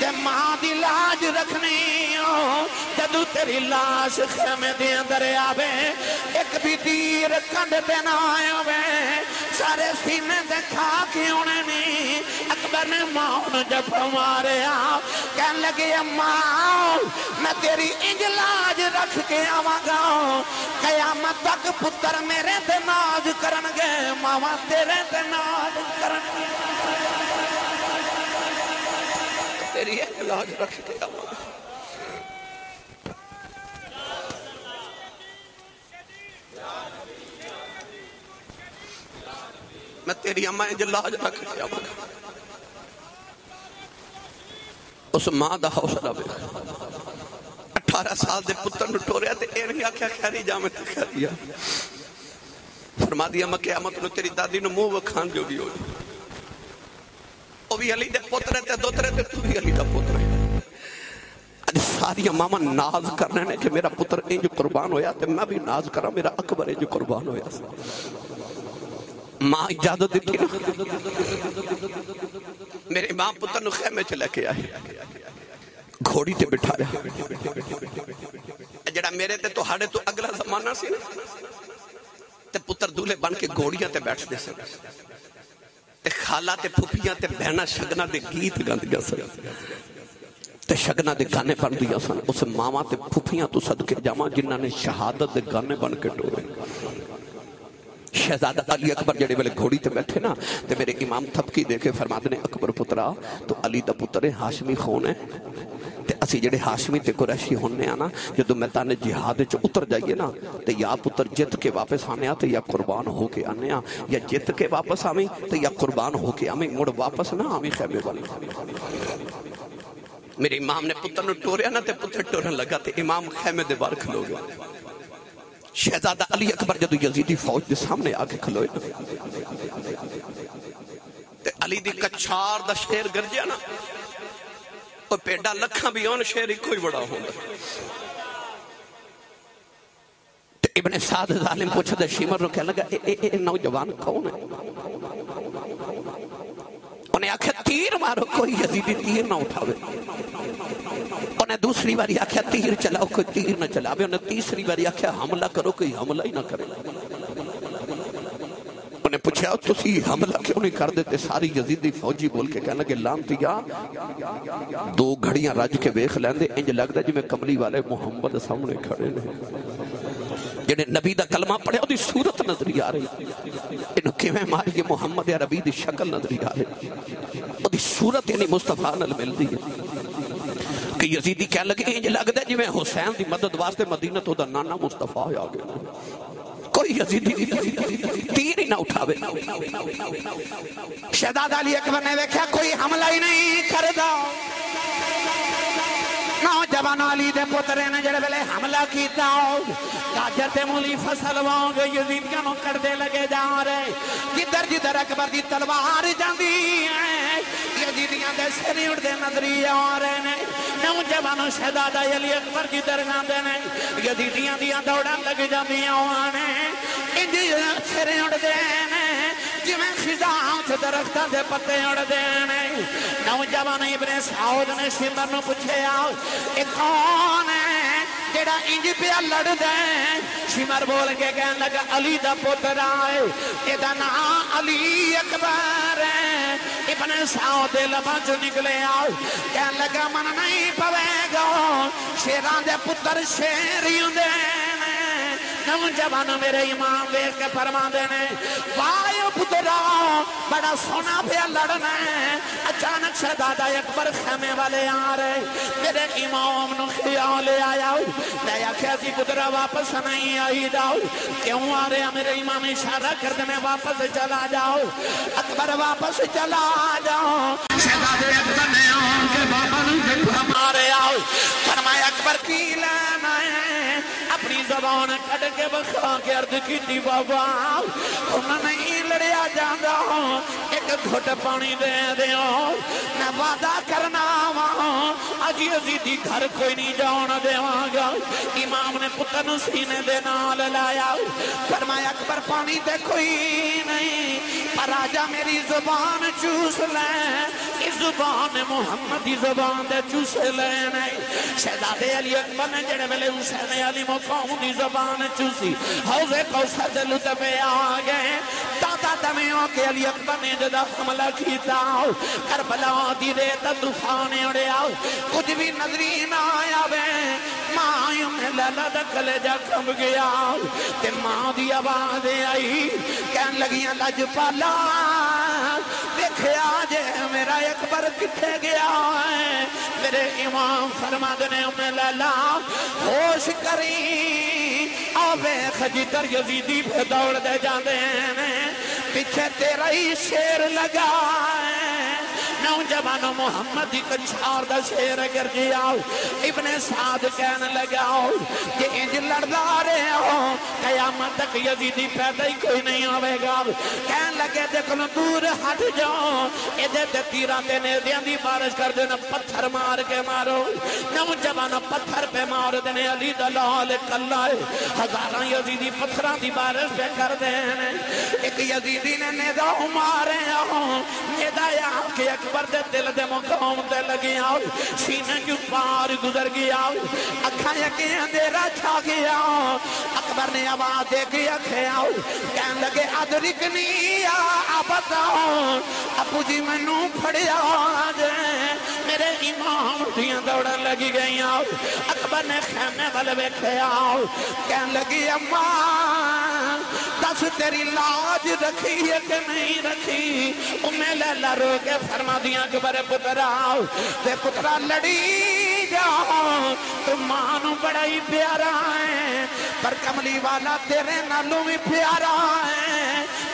ते मां दी लाज रखनी जदू तेरी लाश खेमे दे अंदर आवे एक भी तीर कंड पे ना आवे सारे सीने ते खा के होने नी। अकबर ने मां जब मारिया कहन लगे अम्मा मैं तेरी इंज लाज रख के आवांगा कयामत तक पुत्र मेरे ते नाज करनगे मावा तेरे ते नाज करनगे तेरी इंज लाज रख के आवांगा। मैं तेरी अम्मा इंज लाज रख के आवांगा। उस मां दा हौसला वे अठारह साल दे पुत्र नु टोरिया ते एह नहीं आख्या खैरी जावे ते खैरी आ। फरमा दिया मैं कयामत नु तेरी दादी नु मुंह वखाण जोगी हो जाए। ओ भी अली दे पुत्र ते दोतरे ते तू भी अली दा पुत्र है। अज सारियां मामा नाज करने ने कि मेरा पुत्र इंज कुर्बान होया ते मैं भी नाज करा मेरा अकबर इंज कुर्बान होया। मां इजाजत दी थी ना मेरे मां पुत्र नु खेमे च लेके आए घोड़ी ते बिठाया। जेड़ा मेरे ते तुहाडे तो अगला जमाना सी ते पुत्र दूल्हे बन के घोड़ियां ते बैठते सन ते खाला ते फुफियां ते बहना शगना दे गीत गांदियां सन ते शगना दे गाने बनदियां सन। उस मावा ते फुफियां तो सदके जावां जिन्हां ने शहादत दे गाने बन के टोरे। शहजादा अली अकबर जेड़े वेले घोड़ी ते बैठे ना ते मेरे इमाम थपकी देके फरमाते ने अकबर पुत्रा तो अली दा पुत्र है हाशमी खून है ते असी जेड़े हाशमी ते कुरैशी होने आना जो मैदान जिहाद च उतर जाइए ना तो या पुत्र जित के वापस आने तो या कुर्बान होके आने आ या जित के वापस आवी तो या कुर्बान होके आवी मुड़ वापस ना आवी खैमे वाली। मेरे इमाम ने पुत्र नूं टोरिया ना ते पुत्र टोरन लगा ते इमाम खैमे दे बाहर खलो गया। शहजादा अली अकबर जदों यजीदी फौज दे सामने आके खलोए ते अली दी कछार दा शेर गरजिया ना तो पेड़ा लखा भी होन शेर इको ही बड़ा होंदा। ते इब्ने साद जालिम पुछदे शिमर नु कहन लगा ए ए, ए नौजवान कौन है? उन्हें आख्या तीर मारो कोई यजीदी तीर ना उठावे। उन्हें दूसरी बारी आख्या तीर चलाओ कोई तीर ना चलावे। उन्हें तीसरी बारी आख्या हमला करो कोई हमला ही ना करे। उन्हें पूछा तुसी हमला क्यों नहीं कर देते? सारी यजीदी फौजी बोल के कहने लगे लांतिया दो घड़ियां रज के वेख लैंदे इंज लगदा जिवें कमली वाले मुहम्मद सामने खड़े ने जिहड़े नबी दा कलमा पढ़े ओदी सूरत नजरी आ रही इन्हू किवें मारिए मुहम्मद अरबी दी शक्ल नजरी आ रही ओदी सूरत यानी मुस्तफा नाल मिलदी है कि यजीदी कहण लगे इंज लगदा जिवें हुसैन दी मदद वास्ते मदीना तो ओदा नाना मुस्तफा आ गया कोई यजीदी तीर ही ना उठावे। शहजादा अली अकबर ने देखा कोई हमला ही नहीं करदा। नौजवान अली दे पुत्रे ने जिहड़े वेले हमला कीता गाजर ते मूली फसल वांग यजीदियां नूं कटदे लगे जा रहे। जिधर जिधर अकबर दी तलवार जांदी है यजीदियां दे सिर उठदे नजरी आ रहे ने। नौजवान शहजादा अली अकबर जिधर जांदे ने यजीदियां दीयां दौड़ां लग जांदियां ने इंज सिर उठदे ने जिवें खिजा दरख्तां दे पत्ते उठदे ने। नौजवान इब्ने साउद ने सिमर नूं पुछया कौन है जेड़ा इंज पिया लड़दा है? शिमर बोल के कहन लगा अली दा पुत्र है एदा नाम अली अकबर है। इब्ने साउद दे लबां चों निकले आओ कहन लगा मन नहीं पवेगा शेरां दे पुत्र शेर ही हुंदे ने। नौजवान मेरे इमाम वेख के फरमांदे ने वाह पुत्रा बड़ा सोना पे लड़ना है। अचानक शहजादा अकबर खेमे वाले आ रहे मेरे इमाम नु ख्याल आया मैं आख्या सी पुत्रा वापस नहीं आई जाओ क्यों आ रहे मेरे इमाम इशारा कर देने वापस चला जाओ अकबर वापस चला जाओ। शहजादे अकबर ने उनके बाबा नु मारे आओ फरमाया अकबर की लाना है अपनी जबान कट के बखा के अर्ज की बाबा नहीं लड़िया जाता एक घुट पानी दे दो मैं वादा करना वा अजी अजीदी घर कोई नहीं जान देवांगा। इमाम ने पुत्र सीने दे नाल लाया फरमाया अकबर पानी दे कोई नहीं पर आजा मेरी जबान चूस ले इस जुबान मुहम्मद की जबान दे चूस लेना। शहजादे अली अकबर ने जेड़े वेले हुसैन अली मुकामी जबान चूसी हौजे कौसर दे लुत्फे आ गए। दादा दमे होके अली अकबर ने जदा हमला किया करबला दी रेत तूफान उड़िया कुछ भी नजरी ना आवे मां लला दा कलेजा कंब गया ते मां दी आवाज आई कहन लगियां लजपाला देखिया जे मेरा अकबर किथे गया है। मेरे इमाम फरमाते ने उम्मे लैला होश करी आवे जिधर यजीदी पे दौड़ते जाते हैं पीछे तेरा ही शेर लगा है। नौजवानों मुहम्मद की कछार दा शेर गर्जी आओ। इब्ने साद कहन लगाओ कि इंज लड़दा रहे हो कयामत तक यजीदी पैदा ही कोई नहीं आवेगा। कहन लगे देखो दूर हट जाओ एदे ते तीरां ते नेज़ियां दी बारिश कर देना पत्थर मार के मारो। नौजवानों पत्थर पे मार देने अली दा लाल कल्ला हजारां यजीदी पत्थरां दी बारिश पे कर देने। एक यजीदी ने नेज़ा मारे हो नेज़ा आके पर दे दिल दे मुकाम ते लगी आओ, सीने क्यों पार गुजर गया, अखा यकी अंधेरा छा गया। अकबर ने आवाज दे के आखे आओ, कह लगे अदरिक नहीं आ बताओ, अपू जी मैनू फड़िया जे मेरे इमाम दियां दौड़न लगी गई आओ। अकबर ने खैमे वाल वेखे आओ, कह लगी अम्मा दस तेरी लाज रखी है कि नहीं रखी। उम्मे लैला रो के फरमा दिया अकबर पुत्रा ते पुत्रा लड़ी जाओ, तू मां नू बड़ा ही प्यारा है पर कमली वाला तेरे नालों भी प्यारा है।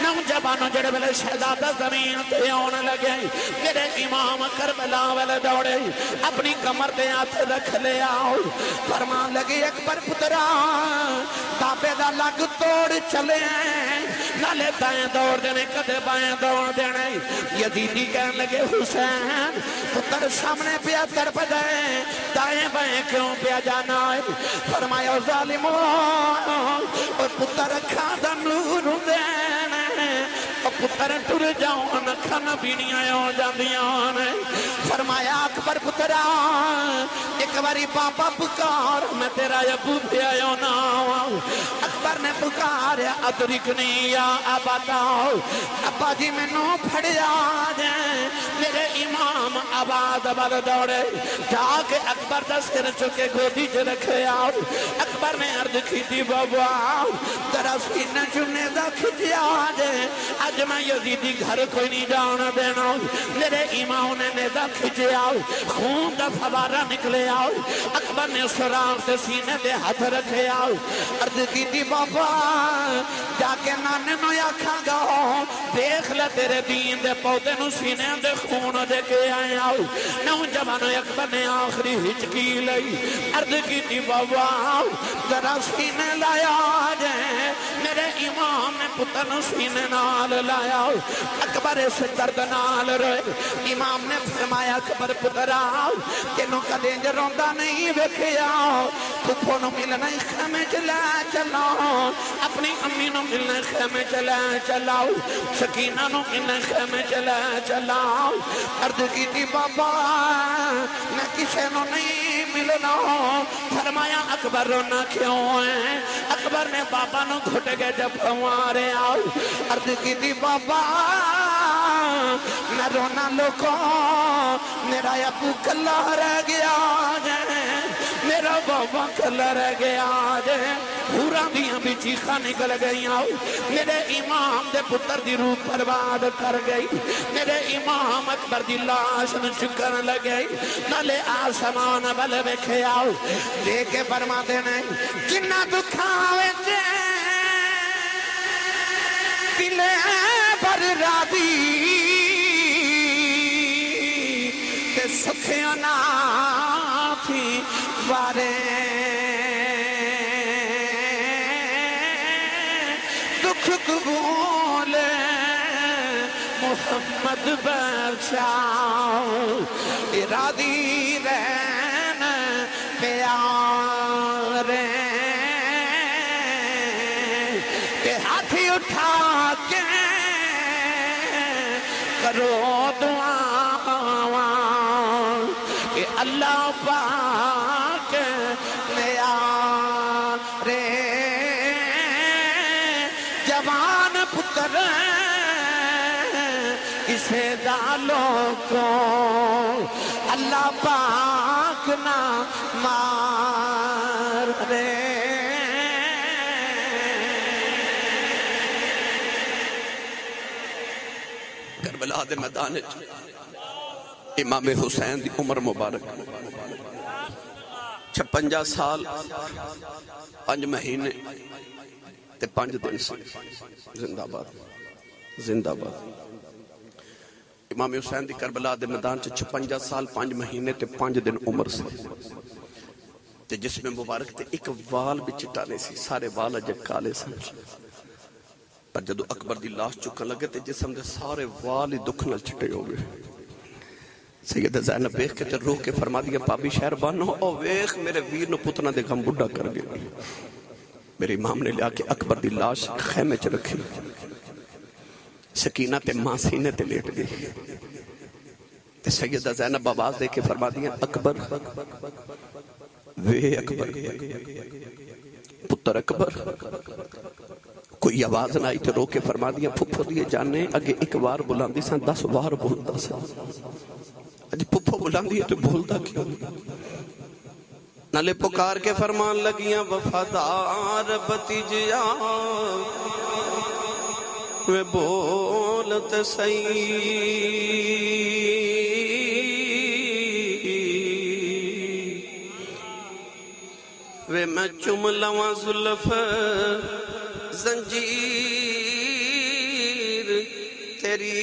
नौजवानों जड़े वाले शहजादा जमीन ते आने लगे, मेरे इमाम करबला वाले दौड़े, अपनी कमर ते हाथ रख ले आओ, फरमान लगे अकबर पुत्रा ताबे दा लग तोड़ चले हैं, नाले बाएं दौड़ देने कदे बाएं दौड़ देने। यजीदी कहने लगे हुसैन पुत्र सामने पिया तड़प गए, दाएं बाएं क्यों पिया जाना है। फरमाया जालिमो और पुत्र अखा दा नूर हुंदे पुत्र टुर जाओन खाना पीनिया हो जांदियां ने। फरमाया अकबर पुत्रा एक बारी पापा पुकार, मैं तेरा अबू पे आयो ना। अकबर ने पुकारया अदरिक नहीं आ बताओ, अब्बा जी मैनू फड़िया जे मेरे इमाम आबाद वाल दौड़े, जाके अकबर दा सिर चुके गोदी च रखे आओ। अकबर ने अर्ज की बाबा तेरा सीना चुने दा खिचिया जे अज मैं यजीदी घर कोई नहीं जाना देना, मेरे इमाम ने नेज़ा खिंचे आओ, खून का फवारा निकले आओ। अकबर ने सुराम से सीने पे हाथ रखे आओ, अर्ज की बाबा जाके नाने नू आखांगा देख ले तेरे दीन दे पौधे नू सीने दे खून देके आए आओ। नौजवान अकबर ने आखिरी हिचकी लई, अर्ज की बाबा जरा सीने लाया जे मेरे इमाम ने पुत्र नू सीने नाल लाया। अकबर इस दर्द नाल रोए, इमाम ने फरमाया अकबर पुत्रा तेनू कदे रोंदा नहीं वेखिया, फुफो नू मिलना खेमे च लै चलो, अपनी अम्मी नू मिलना खेमे च लै चलाओ, सकीना नू मिलना खेमे च लै चलाओ। अर्ज की बाबा मैं किसे नू नहीं मिलना। फरमाया अकबर रोना क्यों है। अकबर ने बाबा नू घुट के जब फवारे आओ, अर्ज की बाबा मैं रोना लोगों मेरा अबू कला रह गया जे मेरा बाबा कला रह गया जे, हूरां दियां भी चीखा निकल गई आओ, मेरे इमाम दे पुत्र दी रूह बर्बाद कर गई, मेरे इमाम अकबर दी लाश नूं चुकण लग गई, नाले आसमान वल वेखे आओ, देखे फरमांदे ने जिन्ना दुखां विच दिले भर रादी ते सुखियां ना थी वारे दुख कबूल मोहम्मद बख्शाओ इरादी रहन प्यारे के हाथ उठा के करो दुआ के अल्लाह पाक नया रे जवान पुत्र इसे डालों को अल्लाह पाक ना मार रे। करबला दे मैदान इमाम हुसैन दी उम्र मुबारक छप्पन साल पांच महीने ते पांच दिन। जिंदाबाद जिंदाबाद। इमाम हुसैन दी करबला दे मैदान च छप्पन साल पांच महीने ते पांच दिन उम्र सी, ते जिसमें मुबारक ते एक वाल भी चिट्टा नहीं सी, सारे वाल अज काले सन। पर जदों अकबर दी लाश चुकन लगे तो जिसम के सारे वाल ही दुख नाल चिट्टे हो गए। सैयदा ज़ैनब वेख के रोक के फरमा दिया भाभी शहरबान ओ वेख मेरे वीर नूं पुतना दे गम बुढ़ा कर गए। मेरे इमाम ने लिया के अकबर दी लाश खैमे च रखी, सकीना ते मां सीने ते लेट गई। सैयदा ज़ैनब आवाज़ देके फरमा दिया, अकबर वे अकबर पुत्र अकबर। कोई आवाज ना आई तो रोके फरमा दिया, फुफो दिए जाने अगे एक बार बुलांदी सा दस बार बोलता सा, अज फुफो बुलांदी है तो बोलता क्यों? नाले पुकार के फरमान लगिया, वफादार भतीजिया वे बोलत सही, वे मैं चुम लवा जुल्फ जंजीर तेरी,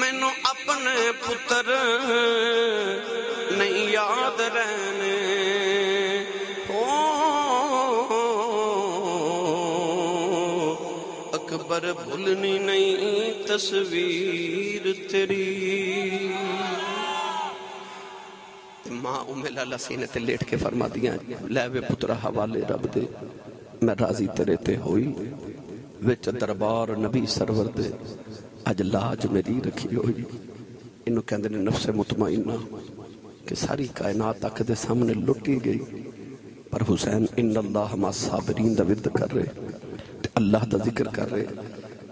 मैनू अपने पुत्र नहीं याद रहने। ओ अकबर भूलनी नहीं तस्वीर तेरी। माँ उम्मे लाला सीने ते लेट के फरमा दिया, लै वे पुत्रा हवाले रब दे, मैं राजी तेरे ते होई, विच दरबार नबी सरवर दे अज लाज मेरी रखी होई। इनू कहंदे ने नफ्स मुतमइना, कि सारी कायनात अख दे सामने लुटी गई, पर हुसैन इन्नल्लाह मा साबरीन दा विद कर रहे, अल्लाह दा जिक्र कर रहे।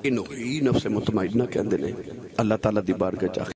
इनू ही नफ्स मुतमइना कहंदे ने अल्लाह ताला दी बारगाह।